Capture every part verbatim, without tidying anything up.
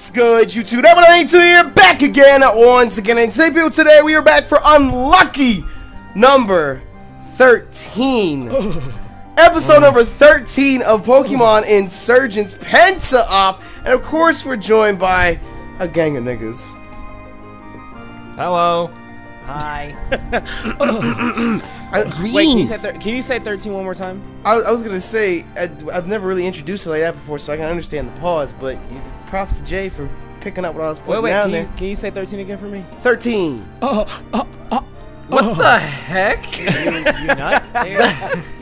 What's good, YouTube? Double A two here, back again once again. And today, people, today we are back for unlucky number thirteen. Episode number thirteen of Pokemon Insurgents Penta Op. And of course, we're joined by a gang of niggas. Hello. Hi. I, Green. Wait, can you, say can you say thirteen one more time? I, I was gonna say I, I've never really introduced it like that before, so I can understand the pause. But props to Jay for picking up what I was putting wait, wait, down can there. You, can you say thirteen again for me? Thirteen. Oh, oh, oh, what oh. the heck? you, you not? You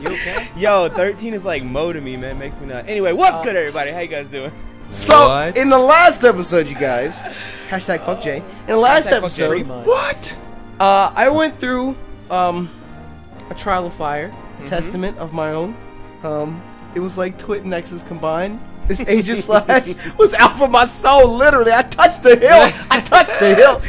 okay? Yo, thirteen is like mo to me, man. It makes me nut. Anyway, what's uh, good, everybody? How you guys doing? So what? In the last episode, you guys, hashtag fuck Jay. In the last episode, what? Uh, I went through um, a trial of fire, a mm-hmm. testament of my own. Um, it was like Twit and Nexus combined. This Aegis Slash was out for my soul, literally. I touched the hill. I touched the hill.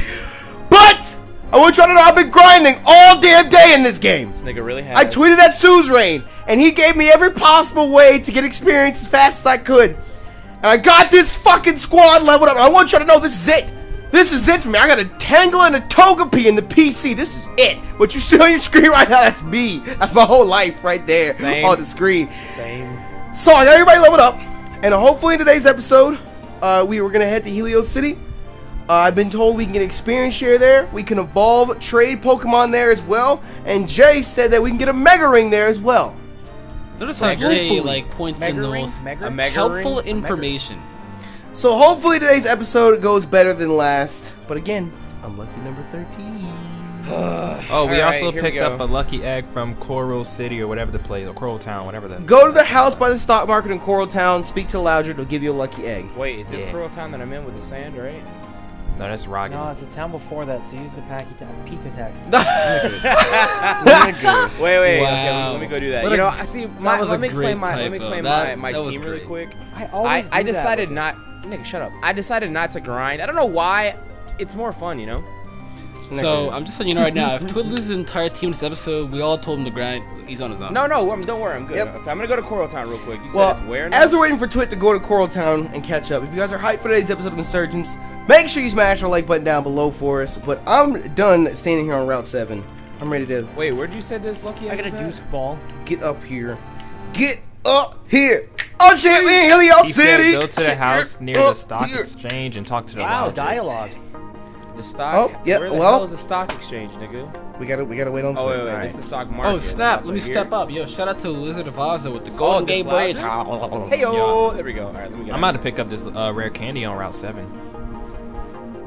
But I want you to know I've been grinding all damn day in this game. This nigga really has. I tweeted at Suzerain, and he gave me every possible way to get experience as fast as I could. And I got this fucking squad leveled up. I want you to know this is it. This is it for me. I got a Tangle and a Togekiss in the P C. This is it. What you see on your screen right now, that's me. That's my whole life right there Same. on the screen. Same. So I got everybody leveled up. And hopefully in today's episode, uh, we were going to head to Helios City. Uh, I've been told we can get experience share there. We can evolve, trade Pokemon there as well. And Jay said that we can get a Mega Ring there as well. Notice how Jay like, points in those helpful information. So hopefully today's episode goes better than last, but again, it's unlucky number thirteen. Oh, we right, also picked we up a lucky egg from Coral City or whatever the place, or Coral Town, whatever that. Go to the house by the stock market in Coral Town, speak to Loudred, it'll give you a lucky egg. Wait, is this yeah. Coral Town that I'm in with the sand, right? No, that's Roggin. No, it's the town before that, so use the packy town, peak attacks. wait, wait, wow. okay, let me go do that. What you know, I see, my, let, me explain my, let me explain that, my, my that team really quick. I always I, do I decided that not. Nigga, shut up. I decided not to grind. I don't know why. It's more fun, you know? So, I'm just letting you know right now, if Twit loses his entire team this episode, we all told him to grind. He's on his own. No, no, I'm, don't worry. I'm good. Yep. So, I'm going to go to Coral Town real quick. You well, said it's where now? As we're waiting for Twit to go to Coral Town and catch up, if you guys are hyped for today's episode of Insurgents, make sure you smash the like button down below for us. But I'm done standing here on Route seven. I'm ready to... Wait, where did you say this? Lucky I got a deuce ball. Get up here. Get up here. Oh shit, we in Helios City! He said go to the house near the stock exchange and talk to the Wow, lodgers. dialogue. The stock... Oh, yep, where the well, hell is the stock exchange, nigga? We gotta, we gotta wait on oh, wait, wait, right. This is the stock market. Oh, snap, let me right step here. up. Yo, shout out to Lizard of Oz with the Golden oh, Gate Bridge. Hey, yo! There we go. All right, let me go. I'm out to pick up this uh, rare candy on Route seven.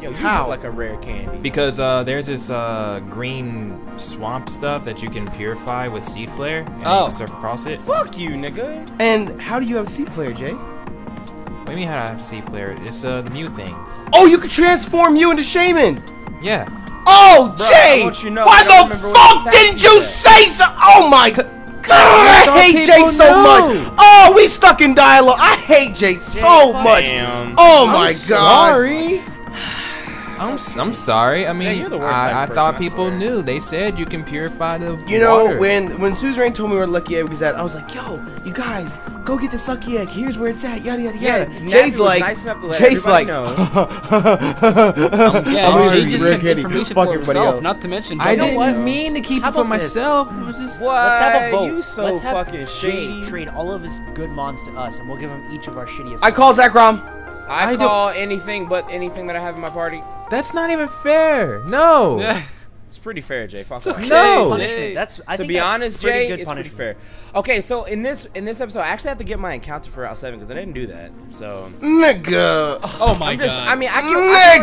Yo, you How? like a rare candy. Because uh, there's this uh, green swamp stuff that you can purify with Seed Flare and oh. you can surf across it. Fuck you, nigga. And how do you have Seed Flare, Jay? What do you mean how do I have Seed Flare? It's uh, the Mew thing. Oh, you can transform Mew into Shaman. Yeah. Oh, Bro, Jay! You know, why the fuck didn't you say so? Oh my god, I hate Jay so know. much. Oh, we stuck in dialogue. I hate Jay so Damn. much. Oh my I'm god. Sorry. I'm, I'm sorry. I mean, yeah, I, I thought people I knew. They said you can purify the You know, water. when when Suzerain told me where Lucky Egg was at, I was like, yo, you guys, go get this Lucky Egg. Here's where it's at. Yada, yada, yada. Yeah, Jay's like, nice Jay's like, know. I'm yeah, Jay just kept information for himself, not to mention. I didn't what? mean to keep How it for myself. It was just, let's have a vote. So let's have Jay trade all of his good mons to us, and we'll give him each of our shittiest. I call Zach Rom. I, I call don't. anything but anything that I have in my party. That's not even fair. No. Yeah. It's pretty fair, Jay. Fuck okay. No. Jay. That's I to think be that's honest, Jay. Good it's punishment. pretty fair. Okay, so in this in this episode, I actually have to get my encounter for Route seven because I didn't do that. So. Nigga. Oh my I'm just, god. I mean, I can.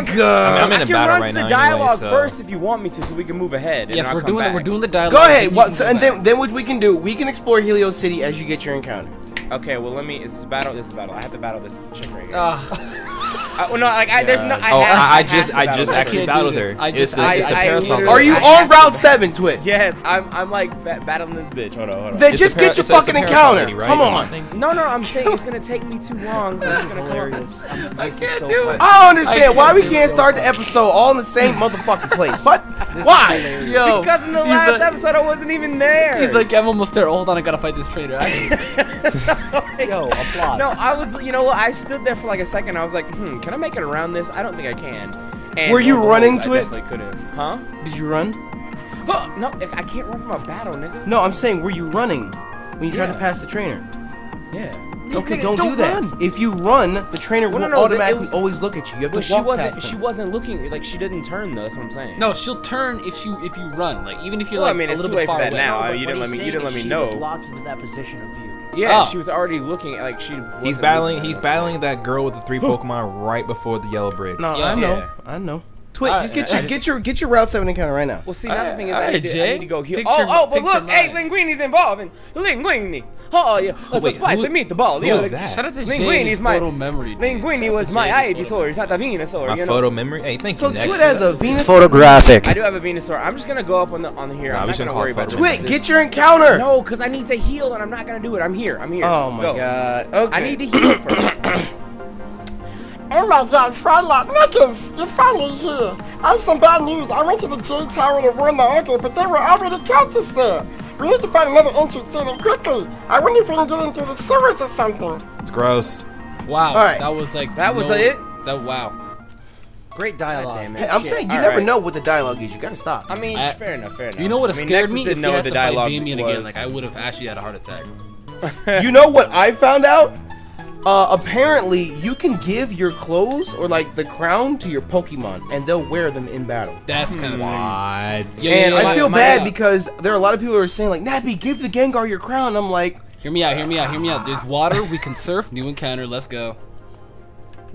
Nigga. I, mean, I'm I can run right to the dialogue anyway, so. first if you want me to, so we can move ahead. And yes, I'll we're come doing back. we're doing the dialogue. Go ahead. What, so, and back. then then what we can do? We can explore Helios City as you get your encounter. Okay, well let me. Is this a battle? This is a battle. I have to battle this chick right here. Uh, I, well, no, like I, there's no. I oh, have, I, I just, I just actually battled her. I just, it's the, I, it's the I, parasol. Are you on Route seven, Twit? Yes, I'm. I'm like bat battling this bitch. Hold on, hold on. Then it's just the get your so fucking encounter. Lady, right? Come on. No, no, I'm saying it's gonna take me too long. So this is hilarious. I'm, this I can't is so do it. I don't understand I why we can't so start the episode all in the same motherfucking place. What? Why? Yo, because in the last episode I wasn't even there. He's like, I'm almost there. Hold on, I gotta fight this traitor. Yo, applause. No, I was. You know what? I stood there for like a second. I was like, hmm. Can I make it around this? I don't think I can. And were you oh, running to it? I couldn't. Huh? Did you run? Huh? No, I can't run from a battle, nigga. No, I'm saying, were you running when you yeah. tried to pass the trainer? Yeah. Okay, nigga, don't, don't do that. Run. If you run, the trainer well, will no, no, automatically was, always look at you. You have to walk she wasn't, past them. She wasn't looking. Like she didn't turn though. That's what I'm saying. No, she'll turn if you if you run. Like even if you're well, like I mean, a it's little too bit late far for that away. Now. No, you didn't let me. You didn't let me she know. She was locked into that position of view. Yeah, oh. she was already looking. At, like she. He's battling. He's battling that girl with the three Pokemon right before the yellow bridge. No, yeah. I know. Yeah. I know. Twit, right, just get your just, get your get your Route seven encounter right now. Well, see, now the thing is, I need, to, I need to go here. Oh, oh, but look, hey, Linguini's involved, and Linguini. Oh yeah, let's wait, spice. Who, let me eat the ball. Who yeah, is like, that? Shout out to Linguini's my photo memory. Linguini was my Ivysaur. He's not a Venusaur. My you know? Photo memory. Hey, thank so you. So Twit has a Venusaur. It's photographic. I do have a Venusaur. I'm just gonna go up on the on here. Nah, I'm not gonna worry about it. Twit, get your encounter. No, cause I need to heal, and I'm not gonna do it. I'm here. I'm here. Oh my god. Okay. I need to heal first. Oh my god, Frylock, Nickens, you're finally here. I have some bad news. I went to the Jade Tower to warn the ogre, but there were already counters there. We need to find another entrance in it quickly. I wonder if we can get into the sewers or something. It's gross. Wow, all right. That was like... That no, was it? That Wow. Great dialogue. Hey, I'm Shit. saying you all never right. know what the dialogue is. You gotta stop. I mean, I, fair enough, fair enough. You know what I mean, scared Nexus me? Didn't if know what the dialogue was. Again, like, I would have actually had a heart attack. You know what I found out? Uh, apparently, you can give your clothes or like the crown to your Pokemon, and they'll wear them in battle. That's kind of what? Yeah, and yeah, I feel my, bad my because there are a lot of people who are saying like, Nappy, give the Gengar your crown. I'm like, hear me out, hear me out, hear me out. There's water. We can surf. New encounter. Let's go.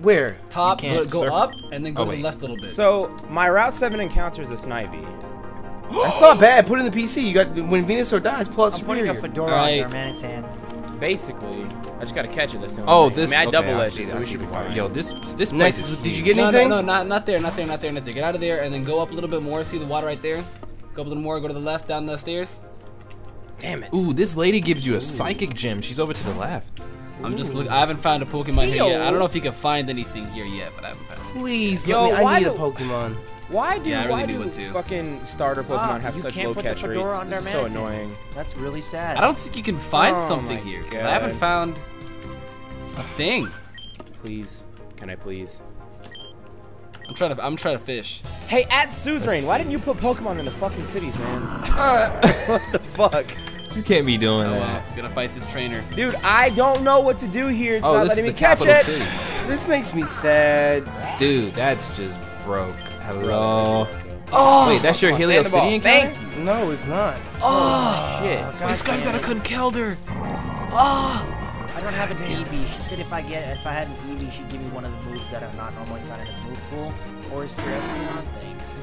Where? Top. Go, go up and then go oh, to the left a little bit. So my Route seven encounter is a Snivy. That's not bad. Put it in the P C. You got when Venusaur dies, pull out Superior. I'm putting a fedora right. on Darmanitan. Basically, I just gotta catch it. Listen. Oh, this. I mean, I okay, double edged it, so we should be fine. Yo, this this place is huge. Did you get anything? No, no, no, not not there, not there, not there, not there. Get out of there and then go up a little bit more. See the water right there. Go up a little more. Go to the left, down the stairs. Damn it. Ooh, this lady gives you a Ooh. psychic gem. She's over to the left. Ooh. I'm just looking. I haven't found a Pokemon Yo. here yet. I don't know if you can find anything here yet, but I haven't found. Please, let me. I need a Pokemon. Why do yeah, really why do, do fucking starter Pokemon oh, have such low catch rates? It's so annoying. That's really sad. I don't think you can find oh something here. God. I haven't found a thing. Please, can I please? I'm trying to. I'm trying to fish. Hey, at Suzerain, why didn't you put Pokemon in the fucking cities, man? Uh, what the fuck? You can't be doing oh, that. I'm gonna fight this trainer, dude. I don't know what to do here. It's oh, not letting me catch it. City. This makes me sad, dude. That's just broke. Hello. Oh, wait, that's your oh, Helios City encounter? Thank you. No, it's not. Oh, oh shit. God, this guy's got a Conkeldurr. Oh. I don't have an E V. She said if I get if I had an E V, she'd give me one of the moves that I'm not normally found in this move pool. Or is for Espeon, thanks.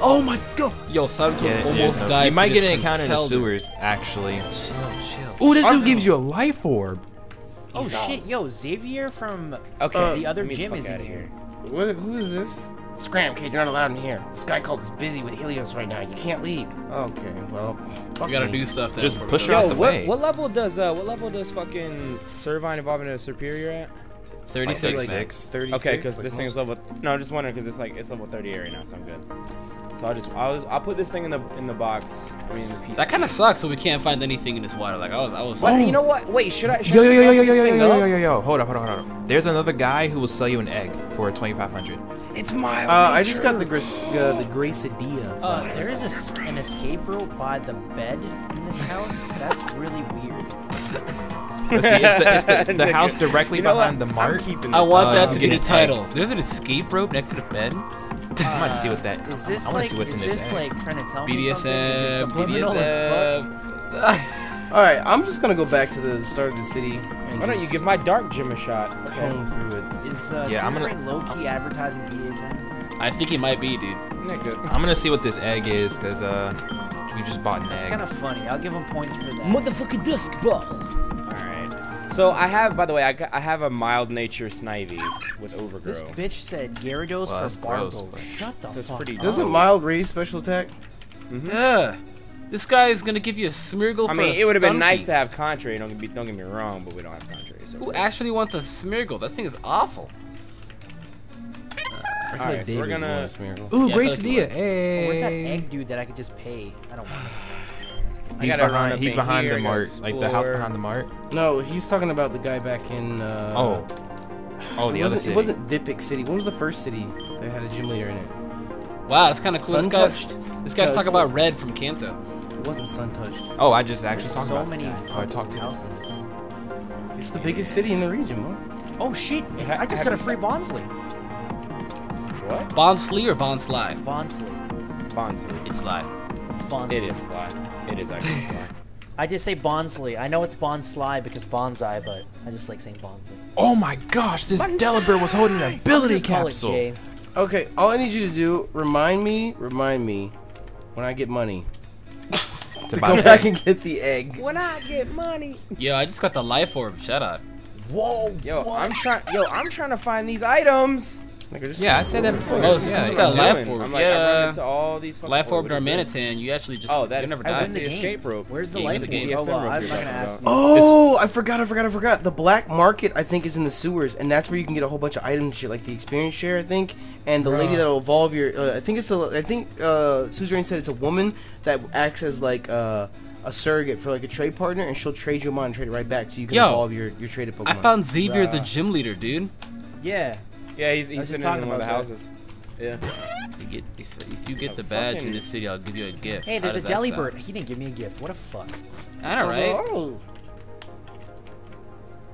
Oh my god. Yo, Subtle yeah, almost no, died. You might get an encounter in the sewers, actually. Chill, chill. Ooh, this dude gives you a life orb. Oh He's shit, out. yo, Xavier from okay, uh, the other gym the is in here. What, who is this? Scram, kid, you're not allowed in here. This guy called is busy with Helios right now. You can't leave. Okay, well, fuck you gotta me. do stuff. Then Just push her out the what, way. What level does uh, what level does fucking Suzerain evolve into a Superior at? Thirty-six. Like, thirty-six. Okay, because like this most... thing is level. No, I'm just wondering because it's like it's level thirty-eight right now, so I'm good. So I'll just I'll, I'll put this thing in the in the box. I mean, in the P C. That kind of sucks. So we can't find anything in this water. Like I was I was. What? Like, you know what? Wait, should I? Should yo, I yo, yo, yo, yo, yo, yo, yo, yo, yo, yo. Hold up, hold up, hold up. There's another guy who will sell you an egg for twenty-five hundred. It's my. Uh, I just got the gris uh, the Gracidia. Uh, there is a, an escape rope by the bed in this house. That's really weird. But see, it's the, it's the, the house directly you know behind what? the mark. I want uh, that to be the title. There's an escape rope next to the bed. Uh, I want to see what that is. This I want like, to see what's in this. Is this like trying to tell me something? Is this subliminal as fuck? All right, I'm just gonna go back to the start of the city. And Why don't you give my dark gym a shot? Okay. Comb through it. Is uh, yeah, I'm gonna low key advertising B D S M. I think it might be, dude. Good. I'm gonna see what this egg is, cause uh, we just bought an egg. It's kind of funny. I'll give him points for that. Motherfucking disc ball. So I have, by the way, I, I have a mild nature Snivy with Overgrow. This bitch said Gyarados well, for Sparkle. Shut the so fuck pretty up. Doesn't mild raise special attack? Mm-hmm. Yeah. This guy is gonna give you a Smeargle. I for mean, a it would have been nice to have Contrary. Don't be, don't get me wrong, but we don't have Contrary. So Who we're... actually wants a Smeargle? That thing is awful. Uh, all right, so we're gonna Smeargle. Ooh, yeah, Gracidia. Like, hey. Oh, where's that egg dude that I could just pay? I don't want. He's behind. He's behind the mart, like the house behind the mart. No, he's talking about the guy back in. Uh, oh, Oh, the other city. It wasn't Vipic City. What was the first city that had a gym leader in it? Wow, that's kind of cool. Sun Touched. This guy's talking about Red from Kanto. It wasn't Sun Touched. Oh, I just actually talked about it. Oh, I talked to houses. It's the biggest city in the region, huh? Oh shit! I just got a free Bonsly. What? Bonsly or Bonsly? Bonsly. Bonsly. It's Sly. It's Bonsly. It is Sly. It is actually Sly. I just say Bonsly. I know it's Bonsly because bonsai, but I just like saying Bonsly. Oh my gosh, this Delibird was holding an ability capsule. Okay, all I need you to do, remind me, remind me, when I get money, to go egg. back and get the egg. When I get money. Yo, I just got the life orb. Shut up. Whoa. Yo, what? I'm trying. Yo, I'm trying to find these items. Like, just yeah, I said that before. Oh, so yeah, you got life orb. I'm like, yeah. I run into all these life orb Darmanitan. You actually just. Oh, that is, never died. The escape rope. Where's the life orb? Oh, well, I was not gonna ask. Oh, I forgot. I forgot. I forgot. The black market, I think, is in the sewers, and that's where you can get a whole bunch of items, shit like the experience share, I think. And the Bruh. lady that'll evolve your, uh, I think it's a, I think uh, Suzerain said it's a woman that acts as like uh, a surrogate for like a trade partner, and she'll trade you them on and trade it right back, so you can Yo, evolve your your traded Pokemon. I found Xavier, Bruh. the gym leader, dude. Yeah. Yeah, he's, he's sitting in one of the houses. Yeah. You get, if, if you get the badge in this city, I'll give you a gift. Hey, there's a Delibird. He didn't give me a gift. What a fuck. All right. Oh.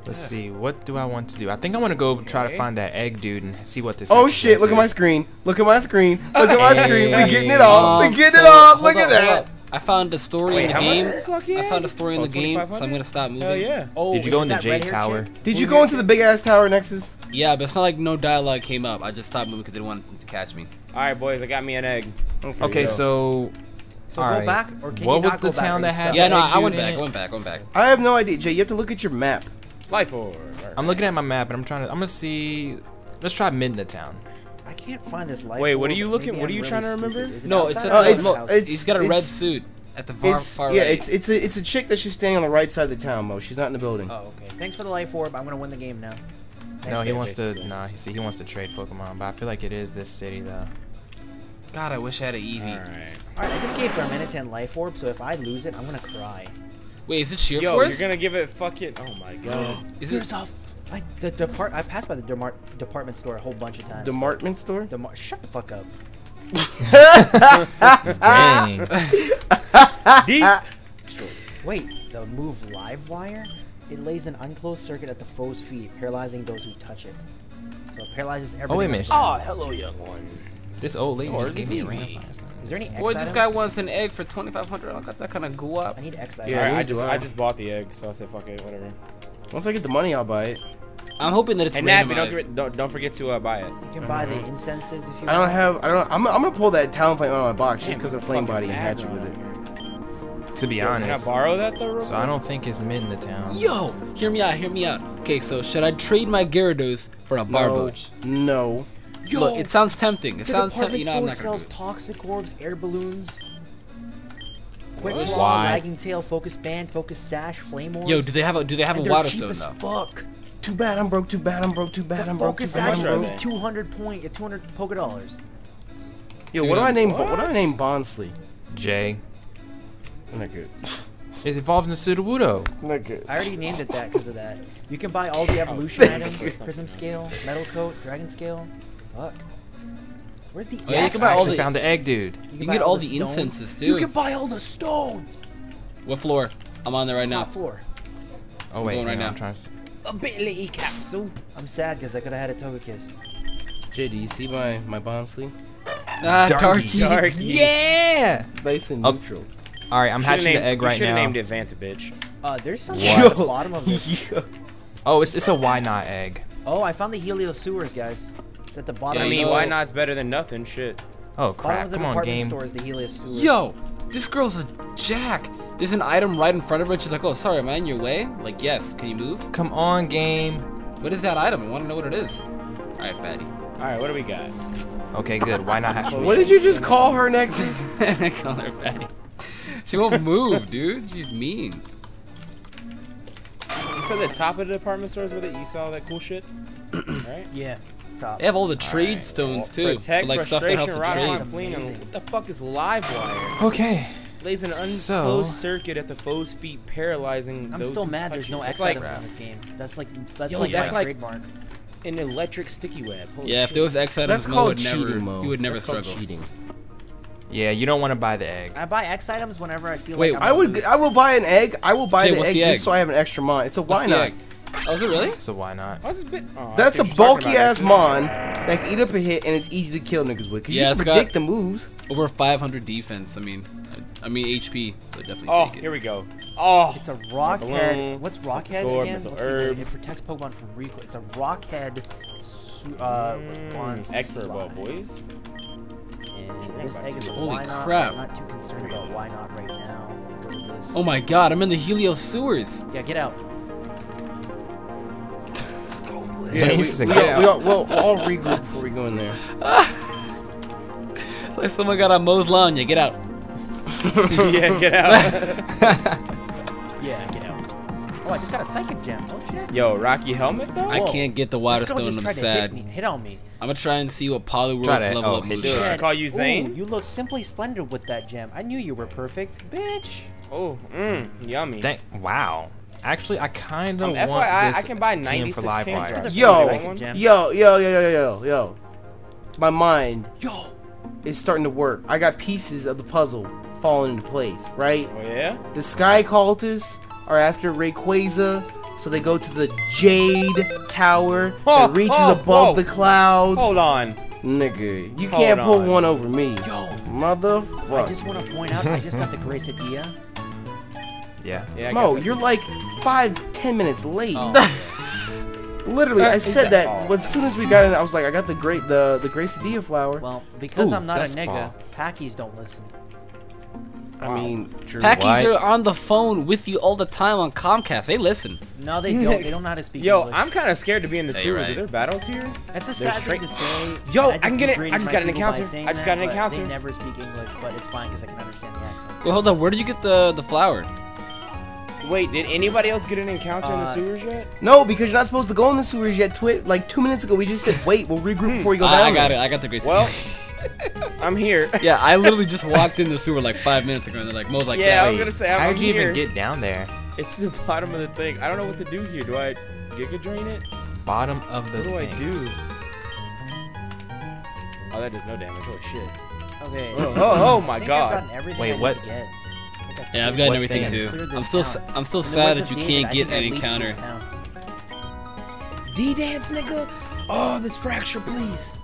Let's see. What do I want to do? I think I want to go okay. try to find that egg dude and see what this. Oh shit! Look at my screen. Look at my screen. Look at my screen. We're getting it all. We're getting it all. Look at that. I found a story Wait, in the game. I found a story in the game, so I'm gonna stop moving. Hell yeah. Oh, did you go in the J Tower? Chick? Did you go into the big ass tower, Nexus? Yeah, but it's not like no dialogue came up. I just stopped moving because they wanted to catch me. All right, boys, I got me an egg. Okay, okay so. So all go right. back, or can what you was not the go town that had? Yeah, no, I went back. I went back. I went back. I have no idea, Jay. You have to look at your map. Life orb. I'm looking at my map, and I'm trying to. I'm gonna see. Let's try Midna Town. I can't find this life. Wait, what are you looking? What are you trying to remember? No, it's a. He's got a red suit at the far right. Yeah, it's it's a it's a chick that she's standing on the right side of the town, Mo. She's not in the building. Oh, okay. Thanks for the life orb. I'm gonna win the game now. No, he wants to. Nah, see, he wants to trade Pokemon, but I feel like it is this city though. God, I wish I had an Eevee. All right. All right, I just gave Darmanitan life orb, so if I lose it, I'm gonna cry. Wait, is it sheer force? Yo, you're gonna give it fucking. Oh my god. Is it? I, the depart I passed by the demar department store a whole bunch of times. Department store? Demar Shut the fuck up. Dang. Deep. Wait, the move live wire? It lays an unclosed circuit at the foe's feet, paralyzing those who touch it. So it paralyzes everyone. Oh, wait a minute. Oh, hello, young one. This old lady oh, just gave me a random. Is there any eggs? Boy, this guy wants an egg for twenty-five hundred. I got that kind of goo up. I need X items. Yeah, I, I, just, I just bought the egg, so I said fuck it, whatever. Once I get the money, I'll buy it. I'm hoping that it's. And Nappy, don't, it, don't don't forget to uh, buy it. You can buy the incenses if you. I don't want. have. I don't. I'm. I'm gonna pull that Talonflame out of my box Damn, just because of flame body and hatch it with it. To be Yo, honest. Can I borrow that though? So I don't think it's mid in the town. Yo, hear me out. Hear me out. Okay, so should I trade my Gyarados for a Barboach? No. no. Yo, Look, it sounds tempting. It sounds tempting. You know, I'm not gonna do it. The department store sells toxic orbs, air balloons. Quick claw, lagging tail, focus band, focus sash, flame orbs. Yo, do they have a do they have a water stone though? Fuck. Too bad I'm broke. Too bad I'm broke. Too bad the I'm broke. Focus sash broke. Two hundred point, two hundred poke dollars. Yo, Dude, what do I name? What, what do I name Bonsly? Jay. Not good. It's evolved into Sudowoodo. Not good. I already named it that because of that. You can buy all the evolution items: prism scale, metal coat, dragon scale. Fuck. Where's the? Oh, egg? You can buy all the. Found the egg, dude. You can, you can get all, all the stones. incenses too. You can buy all the stones. What floor? I'm on there right now. What floor? Oh wait, I'm going right now. I'm trying to... Ability capsule. I'm sad because I could have had a Togekiss. Jay, do you see my my Bonsly? Ah, Darky. Darky. Yeah. Nice and neutral. Oh. All right, I'm hatching named, the egg right now. Named it Vanta, bitch. Uh, there's something at the bottom of this. Yeah. Oh, it's it's a why not egg. Oh, I found the Helios sewers, guys. It's at the bottom. Yeah, I mean, no. why not's better than nothing, shit. Oh crap! Bottom of the Come on, game. Store is the Helios sewers. Yo, this girl's a jack. There's an item right in front of her, and she's like, oh, sorry, am I in your way? Like, yes, can you move? Come on, game. What is that item? I want to know what it is. All right, fatty. All right, what do we got? Okay, good. Why not hash? What did you just call her, Nexus? I call her fatty. She won't move, dude. She's mean. You saw the top of the department stores with it? You saw that cool shit? Right? Yeah. Top. They have all the trade all right. stones, too. Protect, for, like, stuff that helps the trade. What the fuck is Livewire? Okay. Lays an unclosed so, circuit at the foe's feet, paralyzing. I'm those still mad. There's no X items like, in this game. That's like that's Yo, like that's my like, trademark. an electric sticky web. Holy yeah, shit. If there was X items, that's Mo called would cheating, never, Mo. You would never that's struggle. Called cheating. Yeah, you don't want to buy the egg. I buy X items whenever I feel Wait, like I'm I would. Lose. I will buy an egg. I will buy Jay, the, egg the egg just so I have an extra mon. It's a why what's not? Oh, is it really? It's a why not? Oh, bit... oh, that's a bulky ass mon that can eat up a hit and it's easy to kill niggas with. Cause yeah, you can predict the moves. Over five hundred defense. I mean, I, I mean H P. Would definitely oh, take it. Here we go. Oh, it's a rock balloon. Head. What's rock head door, again? What's herb. It protects Pokemon from recoil. It's a rock head. Uh, mm. Expert ball, boys. This egg is holy crap. I'm not too concerned about why not right now. Oh my god, I'm in the Helios sewers. Yeah, get out. Let's go, Blitz. Yeah, we, we, we, all, we'll, we'll all regroup before we go in there. It's like someone got on Mo's lawn. Yeah, get out. Yeah, get out. Yeah, get out. Oh, I just got a psychic gem. Oh shit. Yo, Rocky helmet though? I can't get the water stone. I'm sad. Hit, hit on me. I'm gonna try and see what Poliwrath's level oh, up moves are. Should I call you Zane? Ooh, you look simply splendid with that gem. I knew you were perfect, bitch. Oh, mmm, yummy. Dang, wow. Actually, I kind of um, want F Y I, this I can buy team for live wire. Yo, yo, yo, yo, yo, yo, yo. My mind yo, is starting to work. I got pieces of the puzzle falling into place, right? Oh, yeah? The Sky Cultists are after Rayquaza. So they go to the Jade Tower oh, that reaches oh, above whoa. the clouds. Hold on. Nigga, you Hold can't pull on. one over me. Yo, motherfucker. I just want to point out, I just got the Grace Idea. Yeah. yeah Mo, you're like five, ten minutes late. Oh. Literally, I said that as soon as we got in, I was like, I got the great, the, the Grace Idea flower. Well, because Ooh, I'm not a nigga, Packies don't listen. I mean, Drew, Packies why? are on the phone with you all the time on Comcast. They listen. No, they don't. They don't know how to speak Yo, English. I'm kind of scared to be in the series. Right. Are there battles here? That's a sad thing to say. Yo, I, I can get it. I just got an encounter. I just got an encounter. They never speak English, but it's fine because I can understand the accent. Well, hold on. Where did you get the the flower? Wait, did anybody else get an encounter uh, in the sewers yet? No, because you're not supposed to go in the sewers yet. Twit, like two minutes ago, we just said, wait, we'll regroup before you go down. I got it. I got the great. Well. I'm here. Yeah, I literally just walked in the sewer like five minutes ago, and they're like, Mo's like, yeah, I was gonna say, I'm How'd you here. even get down there? It's the bottom of the thing. I don't know what to do here. Do I Giga Drain it? Bottom of the thing. What do thing. I do? Oh, that does no damage. Holy shit. Okay. Oh, oh, oh my god. Wait, what? Yeah, I've gotten everything too. I'm still, I'm still sad that you can't get an encounter. D-dance, nigga. Oh, this fracture, please.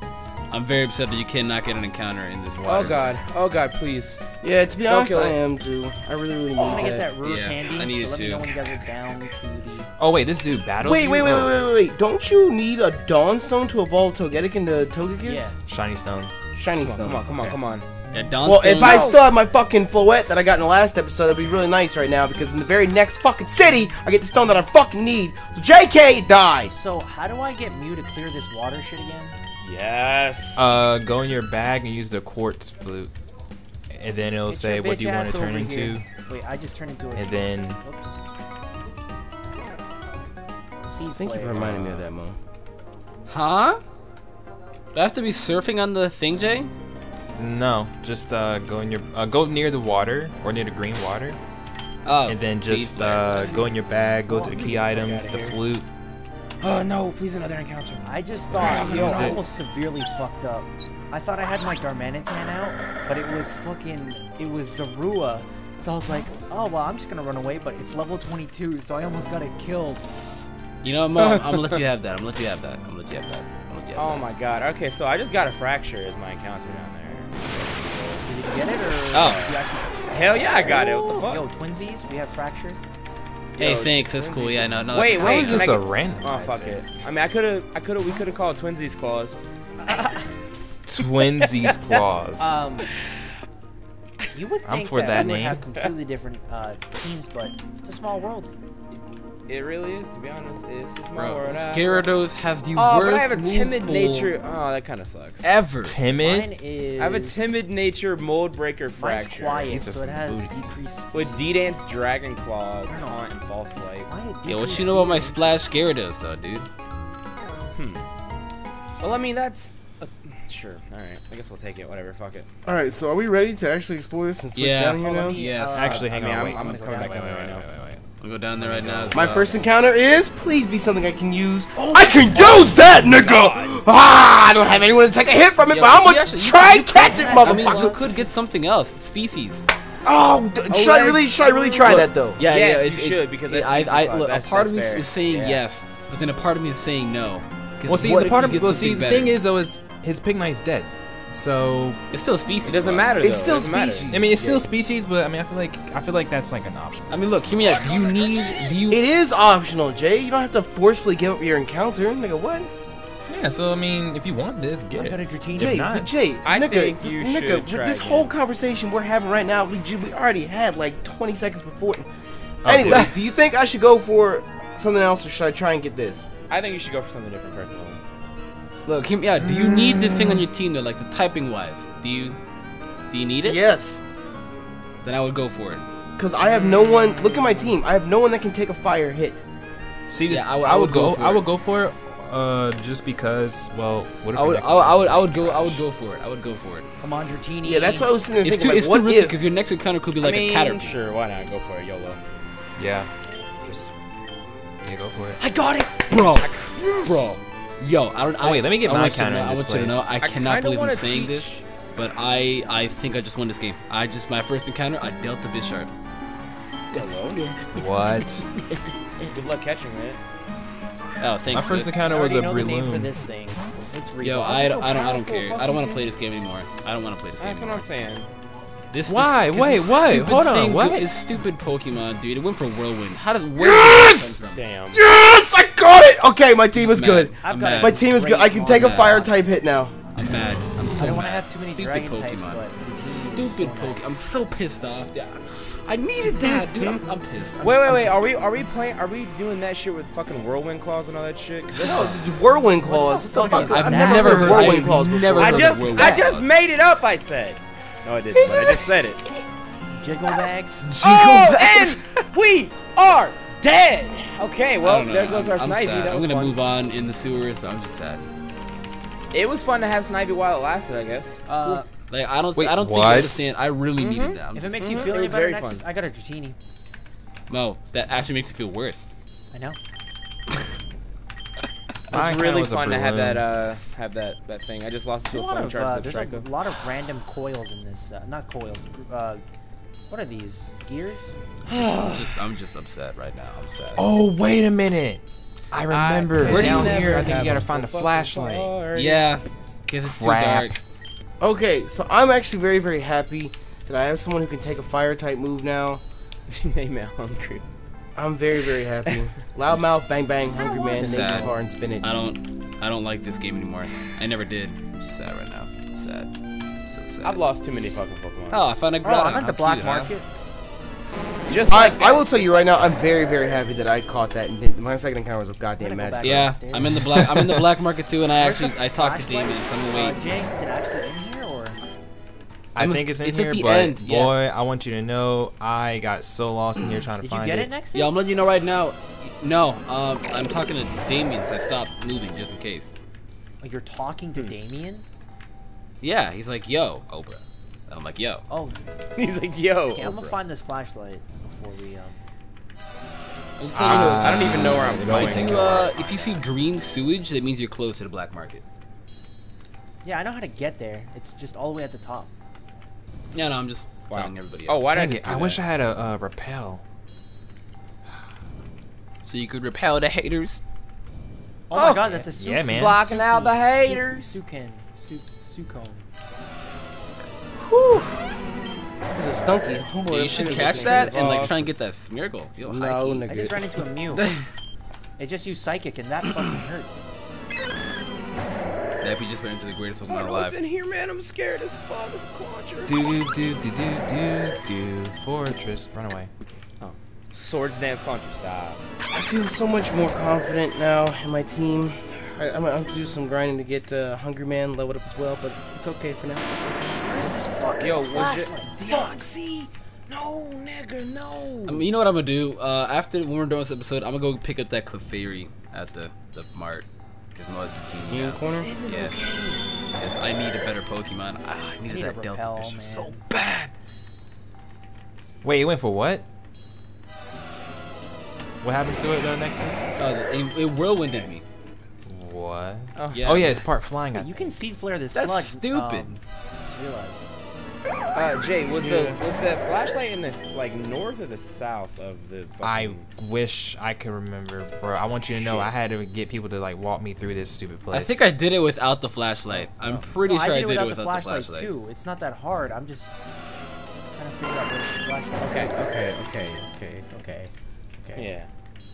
I'm very upset that you cannot get an encounter in this water. Oh god, oh god, please. Yeah, to be Don't honest, I am too. I really, really need oh, that. Get that rare yeah, candy, I need so it let too. Me know down to the... Oh wait, this dude battles. Wait, wait, wait, wait, wait, wait, wait. Don't you need a Dawnstone to evolve Togetic into Togekiss? Yeah. Shiny Stone. Shiny come Stone. On, come on, come on, okay. come on. Yeah, Dawnstone. Well, if I still have my fucking Floette that I got in the last episode, it'd be really nice right now because in the very next fucking city, I get the stone that I fucking need. So J K died. So how do I get Mew to clear this water shit again? Yes. Uh, go in your bag and use the quartz flute, and then it'll it's say what do you want to turn into. Wait, I just turned into. A and then. Oops. Thank you for reminding me of that, Mo. Huh? Do I have to be surfing on the thing, Jay? No, just uh, go in your uh, go near the water or near the green water, oh, and then just uh, go in your bag, go to the key items, the flute. Oh no, please another encounter. I just thought, yo, I almost severely fucked up. I thought I had my Darmanitan out, but it was fucking, it was Zorua. So I was like, oh well, I'm just gonna run away, but it's level twenty-two, so I almost got it killed. You know, Mom, I'm gonna let you have that, I'm gonna let you have that, I'm gonna let you have that, I'm gonna let you have that. Oh my god, okay, so I just got a fracture as my encounter down there. So did you get it, or oh. did you actually? Hell yeah, I got Ooh. it, what the fuck? Yo, twinsies, we have fractures. Hey, Yo, thanks. That's cool. Yeah, no, no. Wait, wait. Is this a random? Oh, fuck it. I mean, I could have, I could have, we could have called Twinsies Claws. Twinsies Claws. Um, you would think I'm for that, that we name. have completely different uh, teams, but it's a small world. It, it really is, to be honest. It's a small Bro, world. Gyarados has the oh, worst. Oh, but I have a timid nature. Oh, that kind of sucks. Ever timid? Is... I have a timid nature mold breaker fracture. Quiet, so it has decreased. With D-Dance, Dragon Claw, Taunt, and False Light. Yeah, what you know about my Splash Gyarados, though, dude? Hmm. Well, I mean, that's. A... Sure. All right. I guess we'll take it. Whatever. Fuck it. All right. So, are we ready to actually explore this since we're yeah, down here now? Yes. Uh, actually, hang I mean, on. I'm, I'm, I'm gonna come back down. Wait, wait, wait. I'll go down there right now. My well. first encounter is please be something I can use. Oh, I can oh, use that, nigga. God. Ah, I don't have anyone to take a hit from it, Yo, but I'm gonna actually, try and catch it, motherfucker. I mean, well, could get something else. It's species. Oh, oh should I really? Should I really try look, that though? Yeah, yes, yeah, it's, you it, should because it, that's I, I, I, look, that's, a part that's of me is saying yeah. yes, but then a part of me is saying no. Well, see, the part of well, see, the thing is though is his Pignite's dead. So it's still a species. It doesn't matter. Though. It's still it species. Matter. I mean, it's still yeah. species, but I mean, I feel like I feel like that's like an option. I mean, look, hear me out. You need you. It is optional, Jay. You don't have to forcefully give up your encounter, nigga. What? Yeah. So I mean, if you want this, get I got a Dratini. Jay, not, Jay, I nigga, think you nigga, should nigga try this whole it. conversation we're having right now, we we already had like twenty seconds before. Okay. Anyways, do you think I should go for something else, or should I try and get this? I think you should go for something different, personally. Look, yeah. Do you need this thing on your team though, like the typing wise? Do you, do you need it? Yes. Then I would go for it. Cause I have no one. Look at my team. I have no one that can take a fire hit. See, yeah, I, I, I would go. go I would go for it. Uh, just because. Well, what if I would. I, I would. I would go. Trash? I would go for it. I would go for it. Come on, Dratini. Yeah, that's what I was sitting there it's thinking. Too, like, it's what too risky because your next encounter could be like I mean, a Caterpie. Sure, why not? Go for it, YOLO. Yeah. Just. Yeah, go for it. I got it, bro. Yes. Bro. Yo, I don't. Oh, I, wait, let me get I my counter. I want you to know, I, I cannot believe I'm saying teach. this, but I, I think I just won this game. I just my first encounter, I dealt the Bisharp. Hello. What? Good luck catching it. Oh, thanks. My first dude. encounter was a Breloom. for this thing. It's Yo, I, so I don't, I don't care. I don't want to play this game anymore. I don't want to play this That's game. That's what anymore. I'm saying. This, Why? This, wait, wait, hold on. What is stupid Pokemon, dude? It went for Whirlwind. How does Whirlwind yes! come from? Damn. Yes! I got it! Okay, my team is I'm good. I've got my team is good. I can take a fire type hit now. I'm mad. I'm so I don't want to have too many stupid dragon Pokemon. types, but stupid so Pokemon. Nice. I'm so pissed off. Dude. I needed that, dude. I'm, I'm pissed. I'm, wait, wait, wait. Are we are we playing are we doing that shit with fucking Whirlwind Claws and all that shit? No, the Whirlwind Claws. What the fuck? I've never heard Whirlwind Claws before. I just I just made it up, I said. No, I didn't. But I just said it. Jiggle bags. Jiggle oh, bags. And we are dead. Okay, well, there goes I'm, our Snivy. That I'm was gonna fun. move on in the sewers, but I'm just sad. It was fun to have Snivy while it lasted, I guess. Uh, cool. Like I don't, Wait, I don't what? think you understand. I really mm -hmm. needed that. I'm if it makes mm -hmm. you feel any better, very fun. I got a Dratini. No, that actually makes you feel worse. I know. It's really was fun to have that, uh, have that, that thing. I just lost to a phone charge. There's like a lot of random coils in this. Uh, not coils. Uh, what are these? Gears? I'm, just, I'm just upset right now. I'm sad. Oh, wait a minute. I remember. I, We're down here. I think you gotta find a flashlight. Far. Yeah. Because it's too dark. Okay, so I'm actually very, very happy that I have someone who can take a fire type move now. Made me hungry. I'm very, very happy. Loudmouth, bang, bang, hungry man, naked far and spinach. I don't, I don't like this game anymore. I never did. I'm sad right now. I'm sad. I'm so sad. I've lost too many fucking Pokemon. Oh, I found a Groudon. Oh, I'm at the black market. Just I, like I will tell you right now, I'm very, very happy that I caught that. And did, my second encounter was a goddamn magic. Yeah, I'm in the black. I'm in the black market too, and I actually, I talked to Damien. So I'm gonna wait. Jake, is it actually in here or? I think it's in it's here, but end, boy, yeah. I want you to know I got so lost in here trying to Did find it. Did you get it, Nexus? Yeah, I'm letting you know right now. No, um, I'm talking to Damien, so I stopped moving just in case. Oh, you're talking to Damien? Yeah, he's like, yo, Oprah. And I'm like, yo. Oh. He's like, yo, okay, Oprah. I'm gonna find this flashlight before we, um... Uh, I don't even know where I'm going. If you, uh, if you see green sewage, that means you're close to the black market. Yeah, I know how to get there. It's just all the way at the top. Yeah, no, I'm just finding wow. everybody else. Oh, why did I get? I that? wish I had a uh, repel. So you could repel the haters. Oh, oh my God, that's a soup. Yeah, man. Blocking Suki. out the haters. Sukan, Sukon. Whew. This is stunky. Oh, yeah, you should catch that and like try and get that Smeargle. Yo, no, I just ran into a Mew. It just used Psychic, and that fucking hurt. That we just ran into the greatest Pokemon alive. Oh, no, it's in here, man. I'm scared as fuck. It's a Clauncher. Do do do do do do do. Fortress, run away. Oh, swords dance, Clauncher style. I feel so much more confident now in my team. I, I'm gonna have to do some grinding to get uh, Hungry Man leveled up as well, but it's okay for now. Okay. Where's this fucking Yo, flashlight? Fuck, see? No, nigga, no. I mean, you know what I'm gonna do? Uh, after when we're done with this episode, I'm gonna go pick up that Clefairy at the the mart. Because no other team corner. This isn't yeah. okay. Yes, I need a better Pokemon. Ah, I needed I need that Delta Bishop so bad. Wait, you went for what? What happened to it though, Nexus? Uh, it, it whirlwinded me. What? Oh yeah, oh, yeah it's part flying. Wait, you can Seed Flare this slug. That's stupid. Um, just realized. Uh, Jay, was yeah. the was the flashlight in the like north or the south of the? I wish I could remember, bro. I want you to know, shit. I had to get people to like walk me through this stupid place. I think I did it without the flashlight. I'm pretty no, sure I did, I did it without, it without the, flashlight the flashlight too. It's not that hard. I'm just trying to figure out where the flashlight is. Okay, okay, okay, okay, okay, okay. Yeah.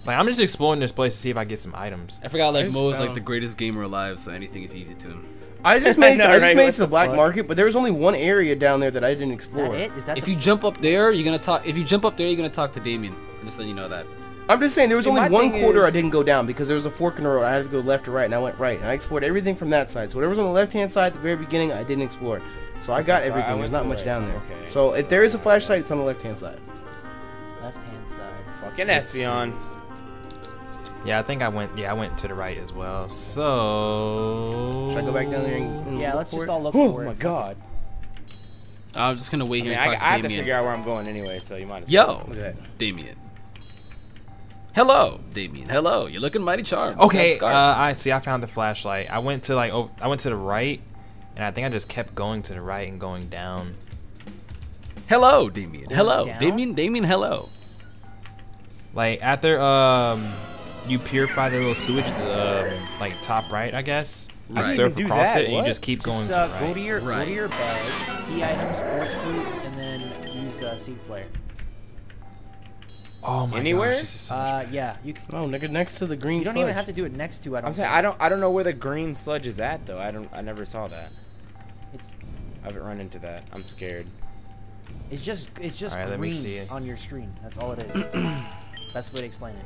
Like I'm just exploring this place to see if I get some items. I forgot like Mo's like the greatest gamer alive, so anything is easy to him. I just made no, I just right, made to the black plug? market, but there was only one area down there that I didn't explore. Is that it? Is that if you jump up there, you're gonna talk. If you jump up there, you're gonna talk to Damien. Just so you know that. I'm just saying there was See, only one quarter is... I didn't go down because there was a fork in the road. I had to go left or right, and I went right, and I explored everything from that side. So whatever's on the left-hand side at the very beginning, I didn't explore. So I got okay, so everything. I There's not the much right, down so, there. Okay. So if there is a flashlight, it's on the left-hand side. Left-hand side. Fucking Espeon. Yeah, I think I went. Yeah, I went to the right as well. So should I go back down there? And, and yeah, let's just all look for it. Oh my god! I'm just gonna wait I here. Mean, and talk I, to I have Damien. to figure out where I'm going anyway, so you might as well. Yo, okay. Damien. Hello, Damien. Hello. You're looking mighty charmed. Okay. Uh, I see. I found the flashlight. I went to like. Oh, I went to the right, and I think I just kept going to the right and going down. Hello, Damien. Hello, down? Damien. Damien. Hello. Like after um. you purify the little sewage to the um, like top right, I guess. Right. You surf across that? it and what? you just keep just, going uh, to the right. Go to your, right. Go to your bag, key items, orange fruit, and then use uh, Seed Flare. Oh my Anywhere? gosh, this is so much uh, yeah, you can. Oh, nigga, next to the green you sludge. You don't even have to do it next to, I don't I'm saying, I don't, I don't know where the green sludge is at, though. I don't. I never saw that. It's. I haven't run into that. I'm scared. It's just, it's just right, green it. on your screen. That's all it is. Best way to explain it.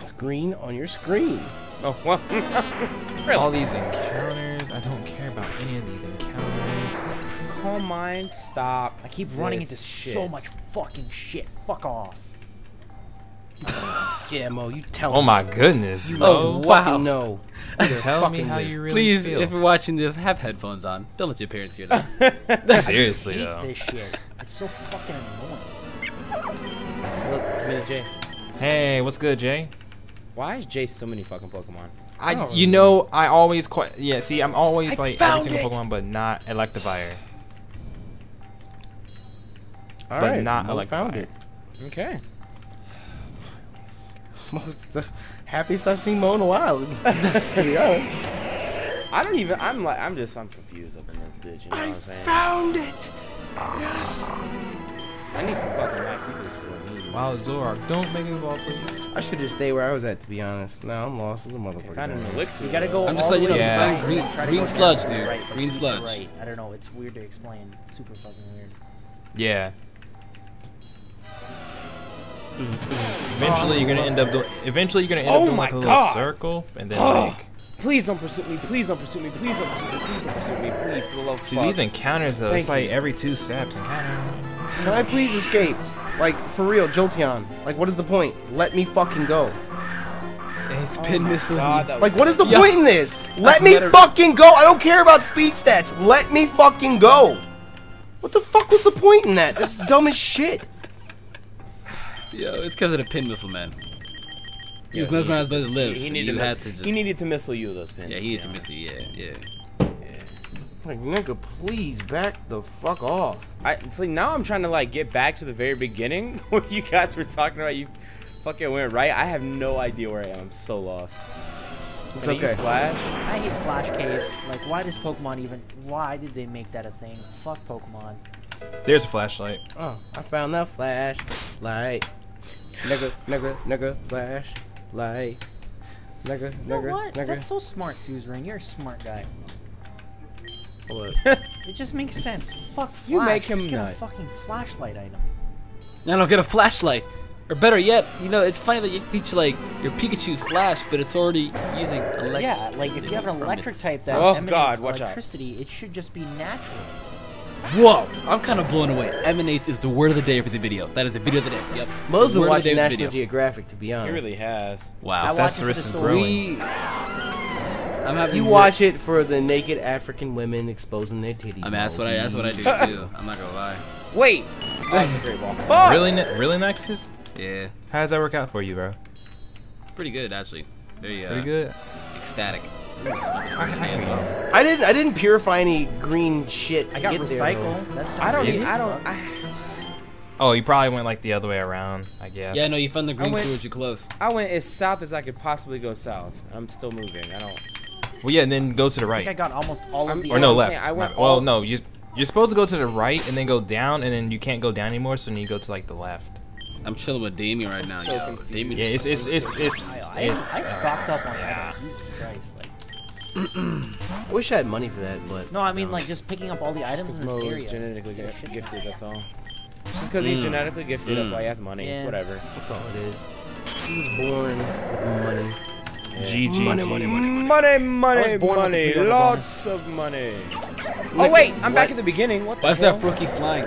It's green on your screen. Oh, well. Really? All these encounters. I don't care about any of these encounters. Call mine. Stop. I keep running into shit. so much fucking shit. Fuck off. Yeah, Mo, you tell oh me. Oh my goodness. You Mo. Wow. No. Tell me how you really Please, feel. Please, if you're watching this, have headphones on. Don't let your parents hear that. Seriously, I hate though. This shit. It's so fucking annoying. Look, it's me, Jay. Hey, what's good, Jay? Why is Jay so many fucking Pokemon? I, I you know, know, I always quite yeah. See, I'm always I like every single it. Pokemon, but not Electivire. All but right, not I found it. Okay. Most the happiest I've seen Mo in a while. To be honest, I don't even. I'm like, I'm just, I'm confused up in this bitch. You know I what I'm saying? found it. Yes. I need some fucking Max Eagles for me. Wow, Zorak, don't make it evolve, please. I should just stay where I was at, to be honest. No, I'm lost as a motherfucker. Found an elixir. You gotta go. I'm all just letting you know. Yeah. Green, green, green sludge, dude. Right, green sludge. Right. I don't know. It's weird to explain. It's super fucking weird. Yeah. Eventually, oh, you're gonna end up doing. Eventually, you're gonna end oh up doing like a little circle, and then like. Please don't pursue me. Please don't pursue me. Please don't pursue me. Please don't pursue me. Please, for the love of God. See these encounters though. Thank it's like you. every two steps. Can I please escape? Like, for real, Jolteon. Like, what is the point? Let me fucking go. It's oh been misleading. Like, what is the yeah. point in this? Let That's me fucking go. I don't care about speed stats. Let me fucking go. What the fuck was the point in that? That's dumb as shit. Yo, it's because of the pin missile, man. He was mesmerized by his lips. He needed to, to just... He needed to missile you with those pins. Yeah, he needed to missile you. Yeah, yeah. Like, nigga, please back the fuck off. I, it's like, now I'm trying to, like, get back to the very beginning where you guys were talking about you fucking went right. I have no idea where I am. I'm so lost. It's Can okay. I use Flash? I hate Flash caves. Like, why does Pokemon even... Why did they make that a thing? Fuck Pokemon. There's a flashlight. Oh, I found that flashlight. Nigga, nigga, nigga, flashlight. Nigga, nigga, you know what? nigga. That's so smart, Suzerain. You're a smart guy. It just makes sense. Fuck Flash. You make him just get nut. a fucking flashlight item. No, no, get a flashlight. Or better yet, you know, it's funny that you teach like your Pikachu Flash, but it's already using electric. Yeah, like if you have an electric type that oh, emanates God, watch electricity, out. it should just be natural. Whoa, I'm kind of blown away. Emanate is the word of the day for the video. That is the video of the day. Yep. Mo's been watching National Geographic, to be honest. He really has. Wow, that's the risk is growing. I'm you watch it for the naked African women exposing their titties. I mean, that's what I, that's what I do too. I'm not gonna lie. Wait. That's a great ball. Fuck. Really, really, Nexus? Yeah. How does that work out for you, bro? Pretty good, actually. Very uh, pretty good. Ecstatic. I, I, I didn't. I didn't purify any green shit to I got get recycle. There. That's I don't. Even, I don't. I, oh, you probably went like the other way around, I guess. Yeah, no, you found the green went, sewage. You close. I went as south as I could possibly go south. I'm still moving. I don't. Well, yeah, and then go to the right. I think I got almost all of the. Or no, left. I went well, no, you. You're supposed to go to the right and then go down, and then you can't go down anymore, so then you go to like the left. I'm chilling with Damien right now. So yo. Damien yeah, it's it's it's it's. it's, I, it's I stocked uh, up on yeah. that. Jesus Christ! Like. I wish I had money for that, but no, I mean no. like just picking up all the items in this area. Genetically yeah, gifted, that's all. Just because mm. he's genetically gifted, mm. that's why he has money. Yeah. It's whatever. That's all it is. He was born with money. Yeah. G G. Money, money, money, money, money, money, lots of money. Oh wait, I'm what? back at the beginning. What the Why hell? is that Frookie flying?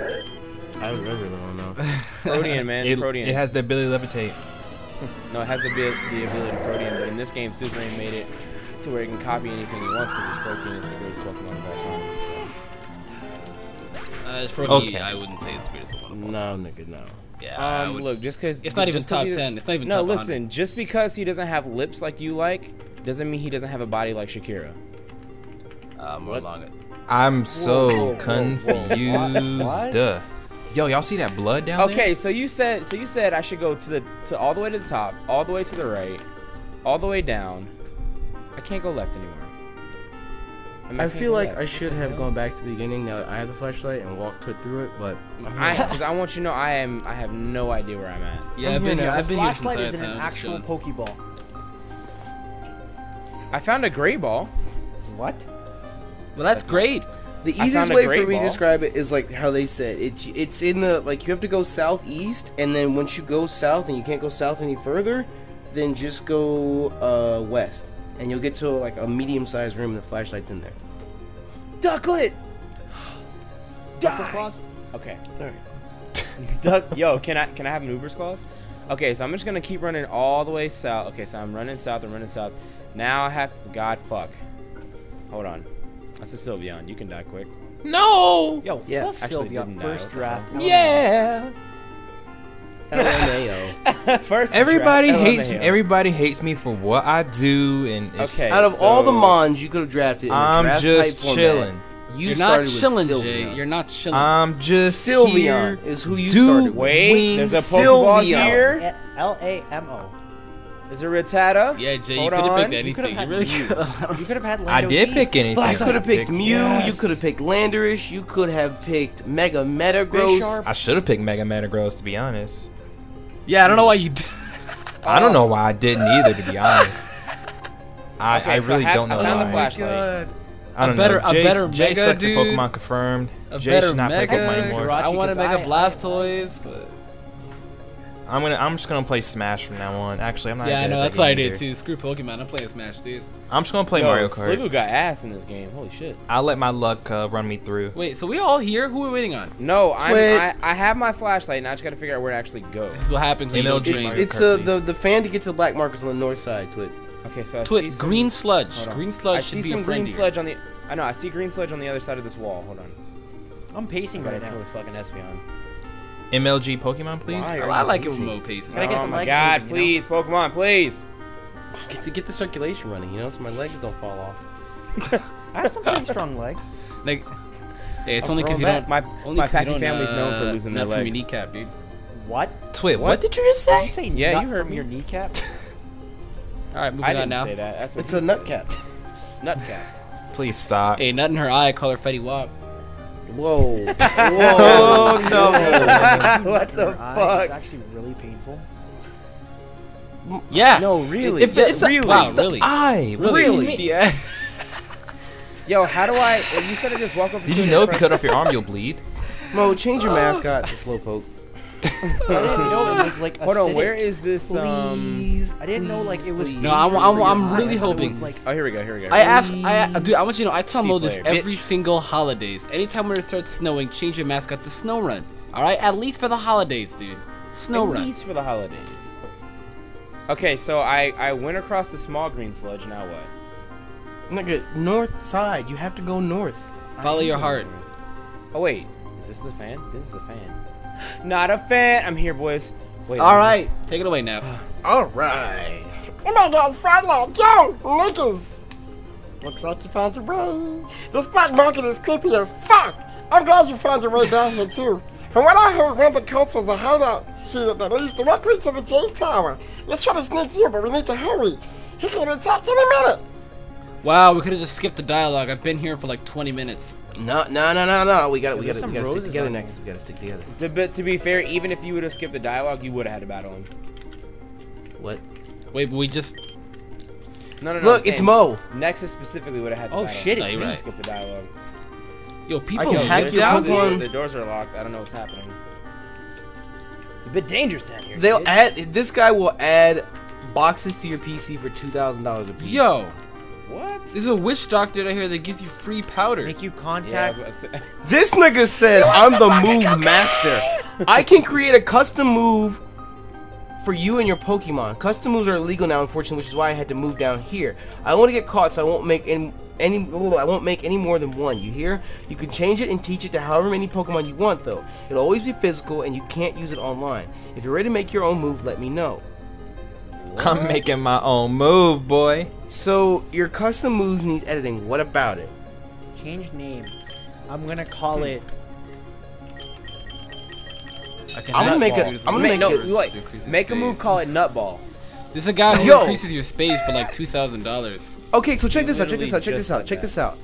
I don't remember that one now. Protean, man, it, Protean. It has the ability to levitate. No, it has the, the ability to Protean, but in this game, Suzerain made it to where he can copy anything he wants because his Protean is the greatest Pokemon of all time. So. Uh, it's Frookie, okay. I wouldn't say it's the greatest one. No, nigga, no. Yeah, um, would, look, just because it's not even top ten, it's not even no, top listen, one hundred. Just because he doesn't have lips like you like, doesn't mean he doesn't have a body like Shakira. Uh, more along it. I'm so whoa, confused. What? What? Yo, y'all see that blood down okay, there? Okay, so you said so you said I should go to the to all the way to the top, all the way to the right, all the way down. I can't go left anymore. I, mean, I, I feel like left. I should have no. gone back to the beginning now that I have the flashlight and walked through it, but because I, I want you to know I am I have no idea where I'm at. Yeah, I'm I've been here. I've the been flashlight is in an actual Pokeball. I found a gray ball. What? Well, that's great. The easiest way for me ball. to describe it is like how they said it's it's in the like you have to go southeast, and then once you go south and you can't go south any further, then just go uh, west, and you'll get to like a medium-sized room. The flashlight's in there. Ducklet. Ducklet claws. Okay. All right. Duck. Yo, can I can I have an Uber's claws? Okay, so I'm just gonna keep running all the way south. Okay, so I'm running south. I'm running south. Now I have. God fuck. Hold on. That's a Sylveon. You can die quick. No! Yo, yes. fuck Sylveon. First draft. Yeah! L M A O. First everybody draft. hates L M A O. Everybody hates me for what I do, and it's okay, out of so all the mons you could have drafted in I'm draft just type chilling. You You're not chilling, Jay. You're not chilling. I'm just Sylveon is who you started with. Wait, there's a Pokeball here. L A M O. Is it Rattata? Yeah, Jay, Hold you could have picked anything. You could have had, really had, had Landoish. I did pick anything. You could have picked Mew. Yes. You could have picked Landorish. You could have picked Mega Metagross. I should have picked Mega Metagross, to be honest. Yeah, I don't know why you did. I don't know why I didn't either, to be honest. I, okay, I really so don't know I found why. The flashlight. I don't a better, know. Jay, a better Jay Mega sucks dude. at Pokemon confirmed. A Jay better should not Mega. Play Pokemon anymore. I want to Mega Blastoise, but... I'm gonna. I'm just gonna play Smash from now on. Actually, I'm not. Yeah, I know. That's what I did too. Screw Pokemon. I'm playing Smash, dude. I'm just gonna play Yo, Mario Kart. Sligo got ass in this game. Holy shit. I'll let my luck uh, run me through. Wait. So we all here? Who are we waiting on? No. I'm, I I have my flashlight, and I just gotta figure out where to actually go. This is what happens when you drink. It's, it's uh, the the fan to get to the black markers on the north side. Twit. Okay. So I Twit, see some green sludge. Green sludge. I see some green sludge on the. I know. I see green sludge on the other side of this wall. Hold on. I'm pacing right now. Kill this fucking Espeon. M L G Pokemon, please. Oh, I like it when Mo pays. Can I get the legs? Oh my god, moving, please, you know? Pokemon, please. Get to get the circulation running, you know, so my legs don't fall off. I have some pretty strong legs. Like, hey, it's oh, only because you don't. My my Packy family's uh, known for losing their legs. From your kneecap, dude. What? Twit, what? what did you just say? Did you say yeah, nut you heard from me. Your kneecap. All right, moving I on didn't now. Say that. That's what it's a nut cap. Nut cap. Please stop. Hey, nut in her eye. Call her Fetty Wap. Whoa! Whoa! Oh, no! What the fuck? It's actually really painful. Yeah. No, really. If it's yeah, really, wow, it's the really. Eye. Really. really. Yeah. Yo, how do I? You said I just walk up. Did you know if you cut off your arm, you'll bleed? Mo, change your mascot to Slowpoke. I didn't know it was like. Hold acidic. on, where is this? Um, please, I didn't please, know like it was. No, I'm, I'm, I'm really hoping. Like, oh, here we go, here we go. Here I ask, I dude, I want you to know, I tell Mo this every bitch. single holidays. Anytime when it starts snowing, change your mascot to Snow Run. All right, at least for the holidays, dude. Snow at Run. At least for the holidays. Okay, so I, I went across the small green sludge. Now what? Nigga, north side. You have to go north. Follow your heart. North. Oh wait, is this a fan? This is a fan. Not a fan. I'm here, boys. Wait, all right, gonna... take it away now. All right. Oh my God, Sidelight, yo, Lucas. Looks like you found your way. This black market is creepy as fuck. I'm glad you found your way down here too. From what I heard, one of the coasts was a hideout here that leads directly to the J Tower. Let's try to sneak you, but we need to hurry. He can attack any minute. Wow, we could have just skipped the dialogue. I've been here for like twenty minutes. No, no, no, no, no. We got, we got, we got to stick together next. We got to stick together. To, but to be fair, even if you would have skipped the dialogue, you would have had a battle him. What? Wait, but we just. No, no, no. Look, it's Mo. Nexus specifically would have had. The oh battle. Shit! It's no, me. Right. Skip the dialogue. Yo, people. I can hack your Pokemon. The doors are locked. I don't know what's happening. It's a bit dangerous down here. They'll kid. add. This guy will add boxes to your P C for two thousand dollars a piece. Yo. What? There's a witch doctor out here that gives you free powder. Make you contact. Yeah, this nigga said, I'm the move cocaine? master. I can create a custom move for you and your Pokemon. Custom moves are illegal now, unfortunately, which is why I had to move down here. I want to get caught, so I won't make any, any I won't make any more than one. You hear? You can change it and teach it to however many Pokemon you want, though. It'll always be physical, and you can't use it online. If you're ready to make your own move, let me know. What? I'm making my own move, boy. So, your custom move needs editing. What about it? Change name. I'm gonna call hmm. it... Okay, I'm gonna make a... I'm gonna make, make no, it... Wait, make a move, call it Nutball. There's a guy who Yo. increases your space for like two thousand dollars. Okay, so check this out, check this out, check this out, like check that. this out.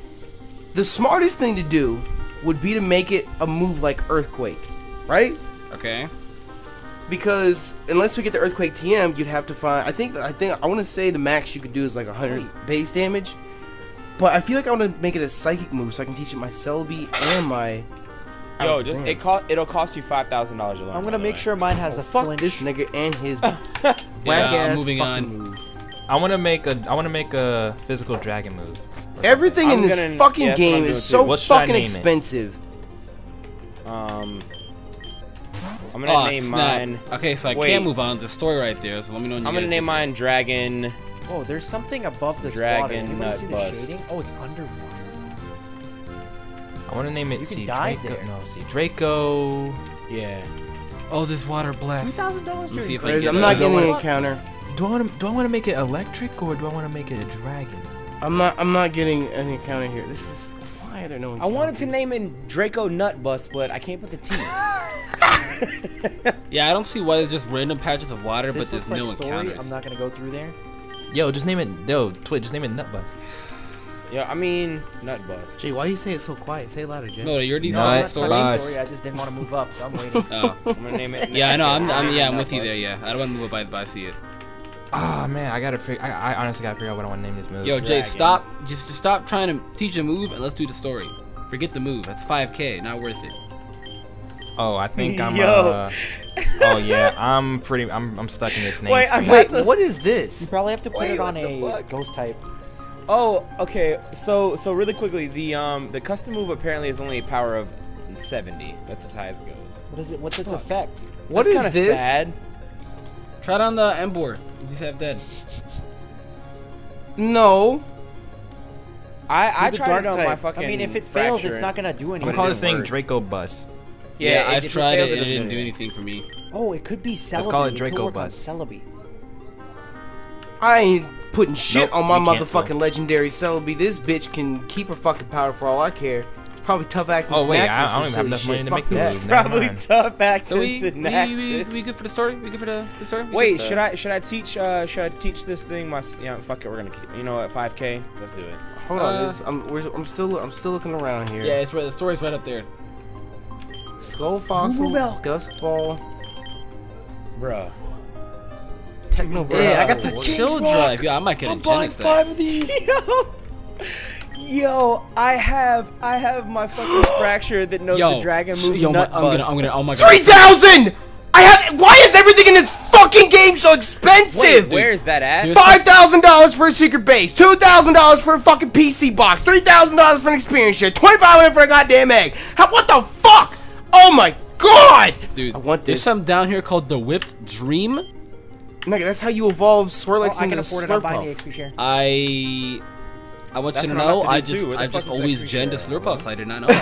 The smartest thing to do would be to make it a move like Earthquake, right? Okay. Because unless we get the Earthquake T M, you'd have to find. I think. I think. I want to say the max you could do is like one hundred base damage. But I feel like I want to make it a psychic move so I can teach it my Celebi and my. Yo, just, it cost. It'll cost you five thousand dollars a lot. I'm gonna make way. sure mine has oh, a fuck flinch. This nigga and his whack yeah, ass moving fucking on. move. I want to make a. I want to make a physical dragon move. Everything I'm in this gonna, fucking yeah, game is so what fucking expensive. It? Um. I'm gonna oh, name snap. mine. Okay, so I Wait. can't move on. It's a story right there, so let me know. When you I'm gonna name mine that. Dragon. Oh, there's something above this Dragon water. See the shading? Oh, it's underwater. I wanna name it. You see, Draco. There. No, see, Draco. Yeah. Oh, this water blast. Two thousand dollars. I'm not getting an encounter. Do I want? Do I want to make it electric or do I want to make it a dragon? I'm not. I'm not getting an encounter here. This is. Why are there no? I wanted to name it Draco Nutbust, but I can't put the T. Yeah, I don't see why there's just random patches of water, this but there's like no story. encounters. I'm not gonna go through there. Yo, just name it. Yo, Twitch, just name it Nutbust. Yeah, I mean Nutbust. Gee, why do you say it so quiet? Say it louder, Jay. No, you're these no, story. I just didn't want to move up, so I'm waiting. Oh. I'm gonna name it. Yeah, I know. I'm, I'm yeah, I'm with you there. Yeah, I don't want to move up, but I see it. Ah oh, man, I gotta figure. I, I honestly gotta figure out what I want to name this move. Yo, Jay, Dragon. stop. Just, just stop trying to teach a move and let's do the story. Forget the move. That's five K. Not worth it. Oh, I think I'm. Yo. Uh, oh yeah, I'm pretty. I'm. I'm stuck in this name. Wait, wait to, what is this? You probably have to put wait, it on a ghost type. Oh, okay. So, so really quickly, the um, the custom move apparently is only a power of seventy. That's as high as it goes. What is it? What's its effect? What That's is this? Sad. Try it on the M board. You just have dead. No. I I tried it on my fucking. I mean, if it fails, it's not gonna do anything. I'm calling this thing Draco Bust. Yeah, yeah, I tried it, it, it didn't do anything for me. Oh, it could be Celebi. Let's call it Draco Buzz. Celebi. I ain't putting shit nope, on my motherfucking sell. legendary Celebi. This bitch can keep her fucking power for all I care. It's probably tough acting oh, to wait, I, I don't even have enough money to Fuck make the move. Probably tough acting so we, to we, we, we good for the story? We good for the, the story? We wait, should I should I teach uh, should I teach this thing my yeah, fuck it, we're gonna keep you know at five K? Let's do it. Hold uh, on, this, I'm we're, I'm still I'm still looking around here. Yeah, it's right, the story's right up there. Skull Fossil, Gust Ball, bruh. Techno Burst. Yeah, I got the chill drive. Yeah, I might get a I'm buying five of these. Yo. Yo, I have, I have my fucking fracture that knows yo. the dragon move. Yo, nut I'm, bust. I'm gonna, I'm gonna, oh my god. Three thousand! I had. Why is everything in this fucking game so expensive? Wait, where is that at? Five thousand dollars for a secret base, two thousand dollars for a fucking P C box, three thousand dollars for an experience share, twenty-five hundred for a goddamn egg. How, what the fuck? Oh my god! Dude, I want this. There's something down here called the Whipped Dream. Nigga, that's how you evolve Snorlax oh, into Slurpuff. I... I want that's you to know, I, I just I just always gen to Slurpuffs, so I did not know.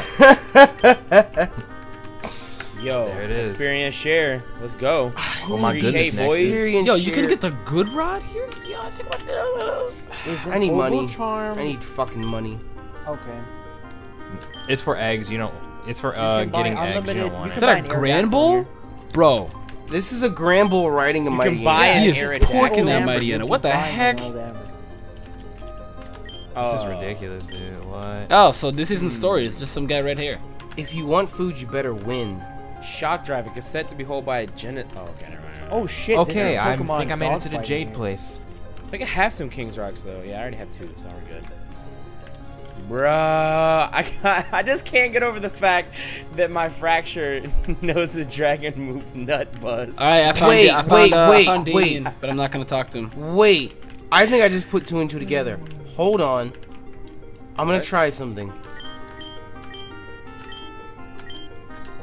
Yo, There it is. Experience share. Let's go. Oh my goodness, boys. Yo, you can get the good rod here? Yo, I think I, I need money. Charm. I need fucking money. Okay. It's for eggs, you know. It's for uh, getting eggs. You don't want it. Is that a Granbull? Bro. This is a Granbull riding a Mighty Anna. He is just porking that Mighty Anna. What the heck? This is ridiculous, dude. What? Oh, so this isn't story. It's just some guy right here. If you want food, you better win. Shock Drive, a cassette to be held by a genet. Oh, okay, never mind. Oh, shit. Okay, I think I made it to the Jade here. Place. I think I have some King's Rocks, though. Yeah, I already have two, so we're good. Bruh, I, can't, I just can't get over the fact that my fracture knows the dragon move nut buzz. All right, I found, wait, I found, wait, uh, wait, I found Damien, wait. But I'm not going to talk to him. Wait, I think I just put two and two together. Hold on. I'm going to try something.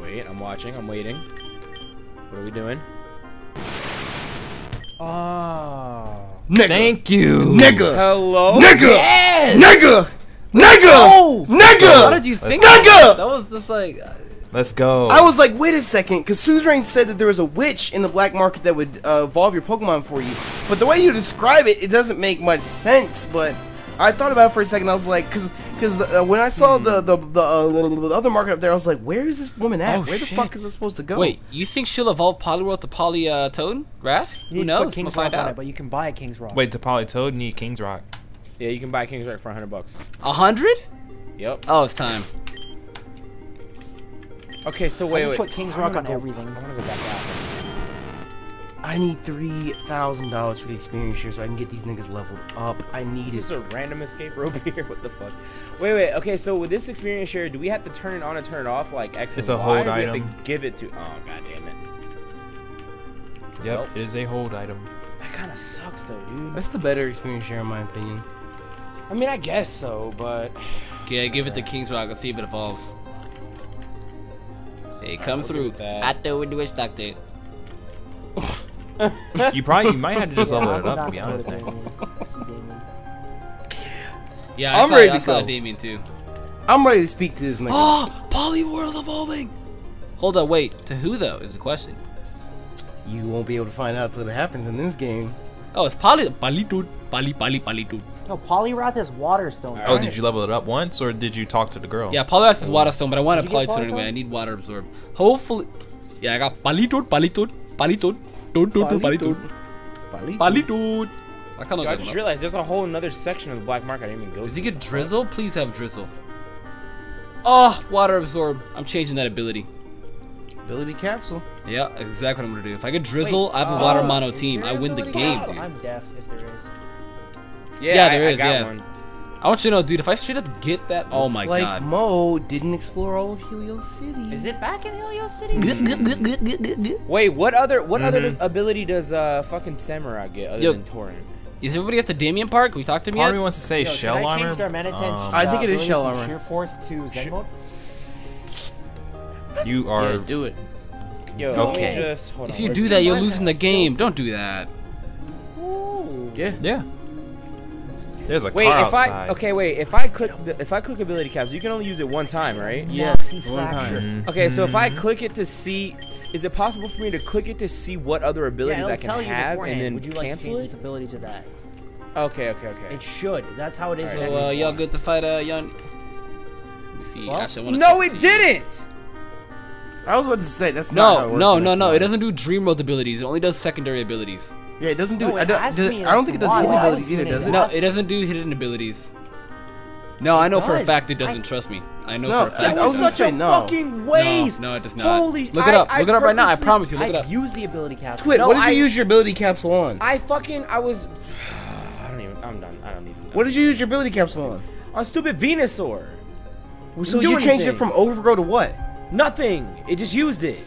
Wait, I'm watching, I'm waiting. What are we doing? Oh. Nigga. Thank you. Nigga. Hello. Nigga. Yes. Nigga. Nigga! Oh, nigga! How did you think that? Nigga! That was just like... Uh, Let's go. I was like, wait a second, because Suzerain said that there was a witch in the black market that would uh, evolve your Pokemon for you. But the way you describe it, it doesn't make much sense, but... I thought about it for a second, I was like, because because uh, when I saw the the, the, uh, the other market up there, I was like, where is this woman at? Oh, where shit. the fuck is this supposed to go? Wait, you think she'll evolve Poliwrath to Politoed? Wrath? Who knows? We'll find out. It, but you can buy a King's Rock. Wait, to Politoed, you need King's Rock. Yeah, you can buy King's Rock for a hundred bucks. A hundred? Yep. Oh, it's time. Okay, so wait, I just wait. put King's Rock on everything. I'm gonna go back out. I need three thousand dollars for the experience here so I can get these niggas leveled up. I need this it. This is a random escape rope here. What the fuck? Wait, wait. Okay, so with this experience share, do we have to turn it on and turn it off like X and It's a hold y, item. We have to give it to. Oh god damn it. Yep, nope. It is a hold item. That kind of sucks though, dude. That's the better experience share in my opinion. I mean, I guess so, but... Yeah, give bad. it to King's Rock. Let's see if it evolves. Hey, All come right, we'll through. That. I thought we'd do it, Doctor. You probably you might have to just level yeah, it up, to be honest. Yeah, I I'm saw, ready I to go. Damien too. I'm ready to speak to this nigga. Oh, Poliwrath evolving! Hold up, wait. To who, though, is the question. You won't be able to find out till it happens in this game. Oh, it's Poly... Politoed. Poly, Poly, Politoed. No, Poliwrath is Waterstone. Oh, did you level it up once, or did you talk to the girl? Yeah, Poliwrath is Waterstone, but I want to Politoed anyway. I need Water Absorb. Hopefully, yeah, I got Politoed, Politoed, Politoed, Politoed, Politoed, Politoed. I kind of. I just realized there's a whole another section of the black market I didn't even go. Does he get Drizzle? Please have Drizzle. Oh, Water Absorb. I'm changing that ability. Ability capsule. Yeah, exactly what I'm gonna do. If I get Drizzle, I have a Water Mono team. I win the game. I'm deaf if there is. Yeah, yeah, there I, is. I got yeah. one. I want you to know, dude. If I straight up get that, Looks oh my like god. Looks like Mo didn't explore all of Helios City. Is it back in Helios City? Wait, what other what mm-hmm. other ability does uh fucking Samurai get other Yo, than Torrent? Is everybody at the Damien Park? We talked to him. Part yet? Of me wants to say Yo, Shell Armor. I, um, uh, I think it is Shell Armor. Sheer Force to Zen Mode. You are yeah, do it. Yo, okay. Just, hold on. If you Let's do that, you're losing the game. Don't do that. Ooh. Yeah. Yeah. There's a wait, car if outside. I, okay, wait. If I click, if I click ability caps, you can only use it one time, right? Yes, yes one time. Mm-hmm. Okay, so if I click it to see, is it possible for me to click it to see what other abilities yeah, I can have and then Would you like cancel change it? This ability to that? Okay, okay, okay. It should. That's how it is. Right. So uh, y'all good to fight a uh, young? Let me see. Well, Actually, I wanna no, it see. didn't. I was about to say that's no, not how it works no, no, no. Time. It doesn't do Dream World abilities. It only does secondary abilities. Yeah, it doesn't do. No, it I, don't, does, I don't think it does hidden abilities either, does it? No, it doesn't do hidden abilities. No, it I know does. for a fact it doesn't. I, trust me, I know no, for a fact. That was such say, a no. fucking waste. No, no, it does not. Holy! Look it up. I, I Look it up right now. I promise you. Look I it up. Use the ability capsule. Twit, no, what did I, you use your ability capsule on? I fucking I was. I don't even. I'm done. I don't even. Know. What did you use your ability capsule on? On stupid Venusaur. Well, so you changed anything. it from Overgrow to what? Nothing. It just used it.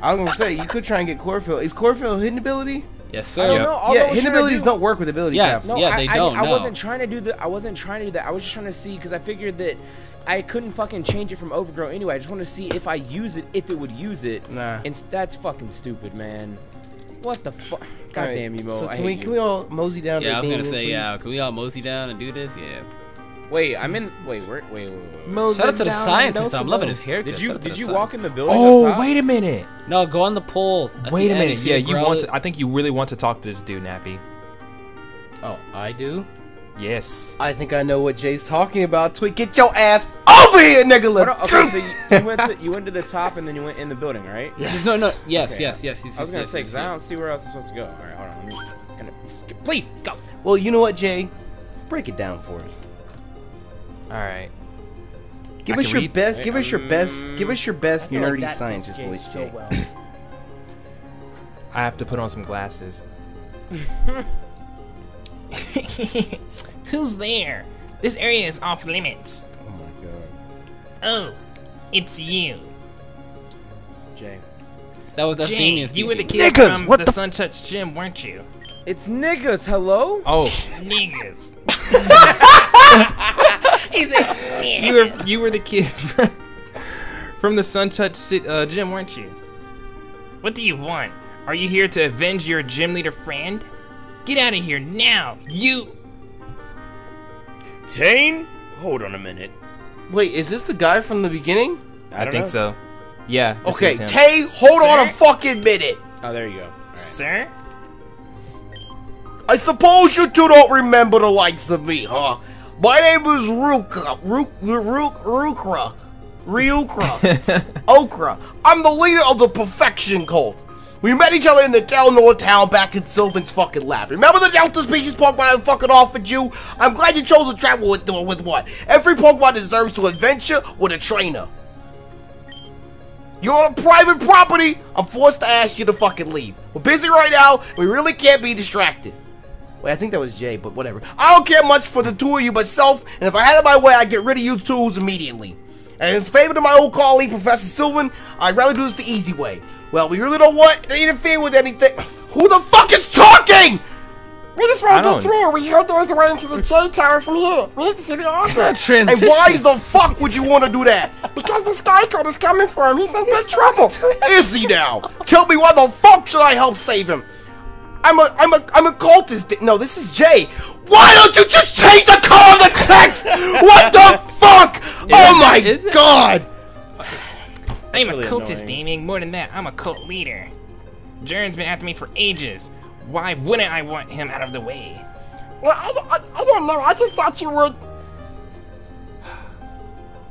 I was gonna say you could try and get chlorophyll. Is chlorophyll a hidden ability? Yes, sir. I don't know. All yeah, hidden abilities do... don't work with ability yeah, caps. No, yeah, I, they I, don't. I, no. I wasn't trying to do the. I wasn't trying to do that. I was just trying to see because I figured that I couldn't fucking change it from Overgrow anyway. I just want to see if I use it, if it would use it. Nah. And that's fucking stupid, man. What the fuck? God right. damn you, Mo. So can I hate we you. can we all mosey down? Yeah, to I was gonna say please? yeah. Can we all mosey down and do this? Yeah. Wait, I'm in. Wait, where? Wait, wait, wait. wait. Shout out to the scientist. I'm loving his haircut. Did you Did you walk in the building? Oh, wait a minute. No, go on the pole. Wait a minute. Yeah, you want to. I think you really want to talk to this dude, Nappy. Oh, I do. Yes. I think I know what Jay's talking about. Tweet, get your ass over here, nigga. Let's okay, so you, you, went to, you went to the top and then you went in the building, right? Yes. No, no. Yes, okay. yes, yes, yes. I was yes, gonna yes, say because yes. I don't see where else I'm supposed to go. All right, hold on. I'm gonna skip. Please go. Well, you know what, Jay? Break it down for us. All right. Give us your best. Give us your best. Give us your best nerdy scientist voice, Jay. I have to put on some glasses. Who's there? This area is off limits. Oh my god. Oh, it's you. Jay. That was the Jay, you were the kid niggas, from what the, the Sun Touch Gym, weren't you? It's niggas, hello? Oh. Niggas. He's like, you, were, you were the kid from, from the Sun Touch uh, Gym, weren't you? What do you want? Are you here to avenge your gym leader friend? Get out of here now, you! Taen? Hold on a minute. Wait, is this the guy from the beginning? I, I think know. so. Yeah. Okay, Taen, hold Sir? on a fucking minute! Oh, there you go. Right. Sir? I suppose you two don't remember the likes of me, huh? My name is Rokra. Rokra. Ryukra. Okra. I'm the leader of the Perfection Cult. We met each other in the Del Norte town back in Sylvan's fucking lab. Remember the Delta species Pokemon I fucking offered you? I'm glad you chose to travel with with what? Every Pokemon deserves to adventure with a trainer. You're on a private property. I'm forced to ask you to fucking leave. We're busy right now. We really can't be distracted. Wait, I think that was Jay, but whatever. I don't care much for the two of you myself, and if I had it my way, I'd get rid of you twos immediately. And in favor to my old colleague, Professor Sylvan, I'd rather do this the easy way. Well, we really don't want to interfere with anything. Who the fuck is talking? We just want to get through. We heard there was a way into the J Tower from here. We need to see the author. And why the fuck would you want to do that? Because the Sky Code is coming for him. He's in big trouble. Is he now? Tell me why the fuck should I help save him? I'm a, I'm a, I'm a cultist. No, this is Jay. Why don't you just change the color of the text? What the fuck? Is oh my it, god. It? I'm really a cultist, Damien. More than that, I'm a cult leader. Jern's been after me for ages. Why wouldn't I want him out of the way? Well, I, I, I don't know. I just thought you would.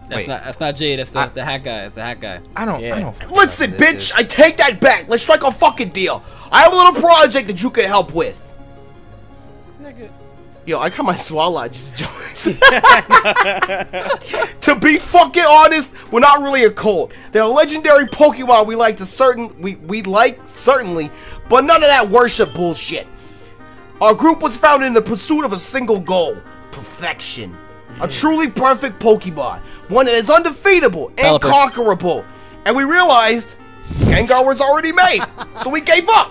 That's Wait. not that's not Jay. That's, that's I, the hat guy. It's the hat guy. I don't. Yeah. I don't. Listen, bitch. Is. I take that back. Let's strike a fucking deal. I have a little project that you could help with. Nigga. Yo, I got my swallow just To be fucking honest, we're not really a cult. They're a legendary Pokemon we like to certain we we like certainly, but none of that worship bullshit. Our group was founded in the pursuit of a single goal: perfection. Mm-hmm. A truly perfect Pokemon, one that is undefeatable and conquerable. And we realized Gengar was already made, so we gave up.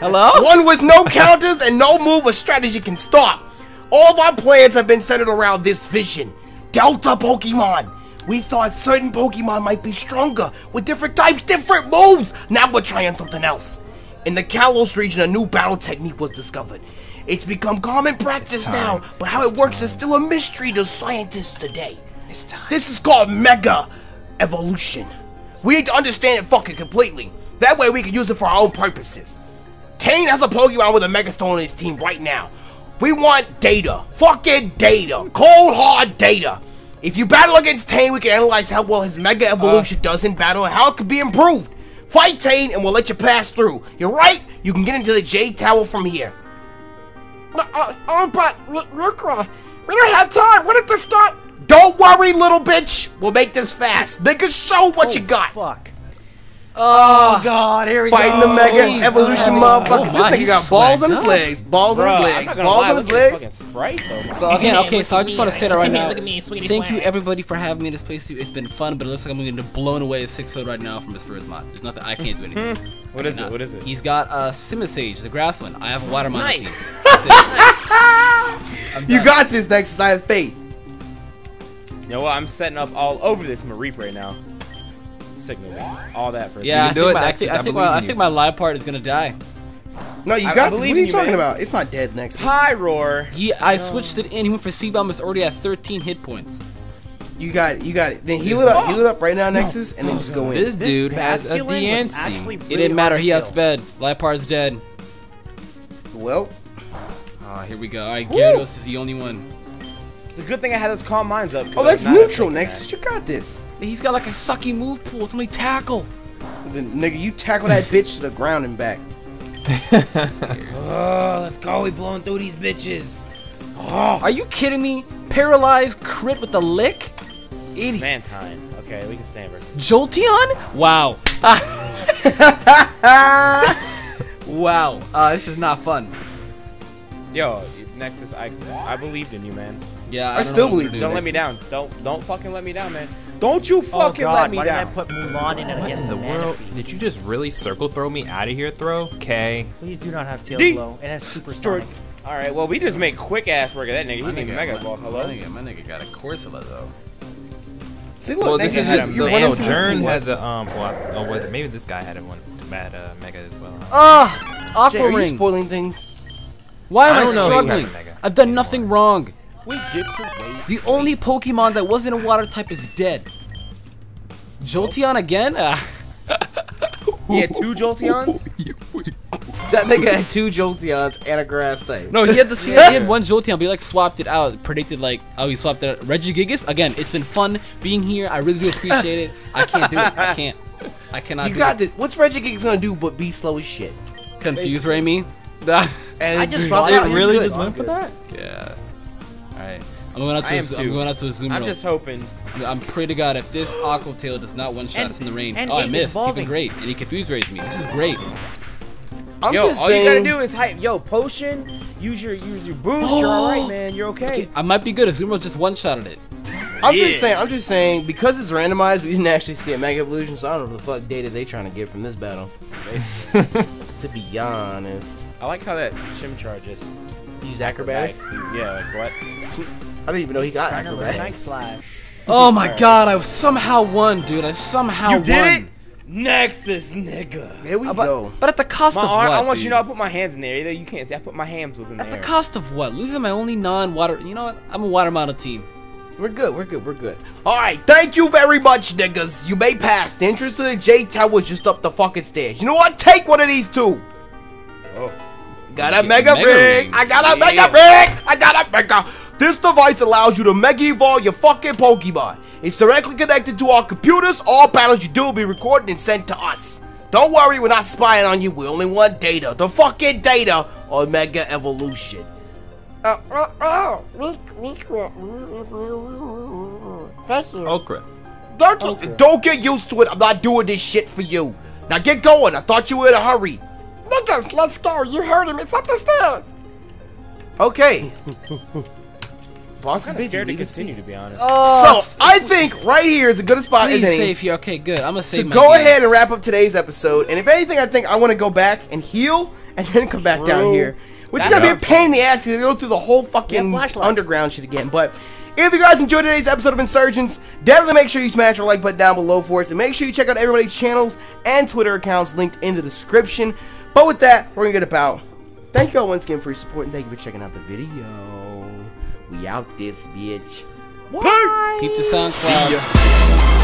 Hello? One with no counters and no move or strategy can stop. All of our plans have been centered around this vision. Delta Pokemon. We thought certain Pokemon might be stronger, with different types, different moves. Now we're trying something else. In the Kalos region, a new battle technique was discovered. It's become common practice now, but how it's it works time. is still a mystery to scientists today. It's time. This is called Mega Evolution. We need to understand it fucking completely. That way we can use it for our own purposes. Taen has a Pokemon with a Megastone on his team right now. We want data. Fucking data. Cold hard data. If you battle against Taen, we can analyze how well his Mega Evolution uh. does in battle and how it could be improved. Fight Taen and we'll let you pass through. You're right. You can get into the J Tower from here. No, uh, oh, but Rokra, we don't have time. What if this guy... Don't worry, little bitch. We'll make this fast. Niggas, show what oh, you got. Fuck. Oh, God. Here we Fighting go. Fighting the Mega He's Evolution motherfucker. Oh, this nigga got balls on his legs. Balls on his legs. Balls on his legs. Sprite, though, so, again, okay, so I just want to say that right now. Look at me, sweetie. Thank you, everybody, for having me in this place. It's been fun, but it looks like I'm going to get blown away at six oh right now from his first mod. There's nothing. I can't do anything. What is it? What is it? He's got a Simisage, the grass one. I have a Watermon. Nice. You got this, Nexus. I have faith. You know what? I'm setting up all over this Mareep right now. Signal me. All that for a second. Yeah, I think my live part is going to die. No, you I, got I this. What are you, you talking man. about? It's not dead, Nexus. Pyroar. Yeah, I no. switched it in. He went for C-Bomb. It's already at thirteen hit points. You got it. You got it. Then heal it up. Heal it up right now, Nexus, no. and then oh, just go in. This dude has a D N C. Really it didn't matter. He outsped. Lipar's dead. Well. Ah, here we go. All right, Gyarados is the only one. It's a good thing I had those calm minds up. Oh, that's neutral, Nexus. That. You got this. He's got like a sucky move pool. It's only tackle. Then, nigga, you tackle that bitch to the ground and back. Oh, let's go. We blowing through these bitches. Oh. Are you kidding me? Paralyzed crit with the lick? Idiot. Mantine. Okay, we can stand versus. Jolteon? Wow. Wow. Uh, this is not fun. Yo, Nexus, I I believed in you, man. Yeah, I, I don't still know believe. Don't Nexus. Let me down. Don't don't fucking let me down, man. Don't you fucking oh God, let me why down. Why did I put Mulan in it against the world? Did you just really circle throw me out of here, throw? Okay. Please do not have tail D blow. It has super sonic. All right, well, we just make quick ass work of that nigga. He didn't even mega ball. Hello. My nigga, my nigga got a Corsola though. See, look, well, this is a, you're running through this team. has a um. Well, oh, was it? Maybe this guy had one bad uh, mega as well. Ah, oh, offering. Are you spoiling things? Why am I, I struggling? I've done nothing wrong. We get to wait. The only Pokemon that wasn't a water type is dead. Jolteon again? Uh. He had two Jolteons? That nigga had two Jolteons and a grass type. No, he had the he had one Jolteon, but he like swapped it out, predicted like oh he swapped it out. Regigigas? Again, it's been fun being here. I really do appreciate it. I can't do it. I can't. I cannot you do got it. This. What's Regigigas gonna do but be slow as shit? Confuse Raimi? And I just swapped it out. Really just went for that? Yeah. Alright, I'm going out to a, I'm going out to a zoom I'm roll. Just hoping. I'm pray to God if this Aqua Tail does not one shot us in the rain. Oh, I missed. He's been great, and he confused raised me. This is great. I'm yo, just all saying. You gotta do is hype. Yo, potion. Use your use your boost. You're all right, man. You're okay. okay. I might be good. Azumarill just one shotted it. I'm yeah. just saying. I'm just saying because it's randomized, we didn't actually see a Mega Evolution, so I don't know what the fuck data they trying to get from this battle. To be honest, I like how that Chimchar just. Use acrobatics? Yeah, like what? I didn't even know he got acrobatics. Oh my God, I somehow won, dude. I somehow won. You did won. it? Nexus, nigga. There we oh, but, go. But at the cost my of arm, what, I want dude? you to know I put my hands in there. Either you can't see. I put my hands was in at there. At the cost of what? Losing my only non-water. You know what? I'm a water model team. We're good. We're good. We're good. All right. Thank you very much, niggas. You may pass. The entrance to the J Tower was just up the fucking stairs. You know what? Take one of these two. Oh. Got a mega, mega ring. ring! I got a yeah. mega ring! I got a mega! This device allows you to mega evolve your fucking Pokemon. It's directly connected to our computers. All battles you do will be recorded and sent to us. Don't worry, we're not spying on you. We only want data. The fucking data on Mega Evolution. Uh, uh, uh, Thank you. Okra. Don't, Okra. Don't get used to it. I'm not doing this shit for you. Now get going. I thought you were in a hurry. Niggas, let's go. You heard him. It's up the stairs. Okay. Boss is busy. I'm scared to continue, to be honest. Oh, so I think right here is a good spot. Please save here. Okay, good. I'm gonna save. So my go game. ahead and wrap up today's episode. And if anything, I think I want to go back and heal, and then come True. back down here, which is gonna be a pain in the ass to go through the whole fucking underground shit again. But if you guys enjoyed today's episode of Insurgents, definitely make sure you smash your like button down below for us, and make sure you check out everybody's channels and Twitter accounts linked in the description. But with that, we're gonna get about. Thank you all once again for your support, and thank you for checking out the video. We out this bitch. Bye. Keep the sound cloud.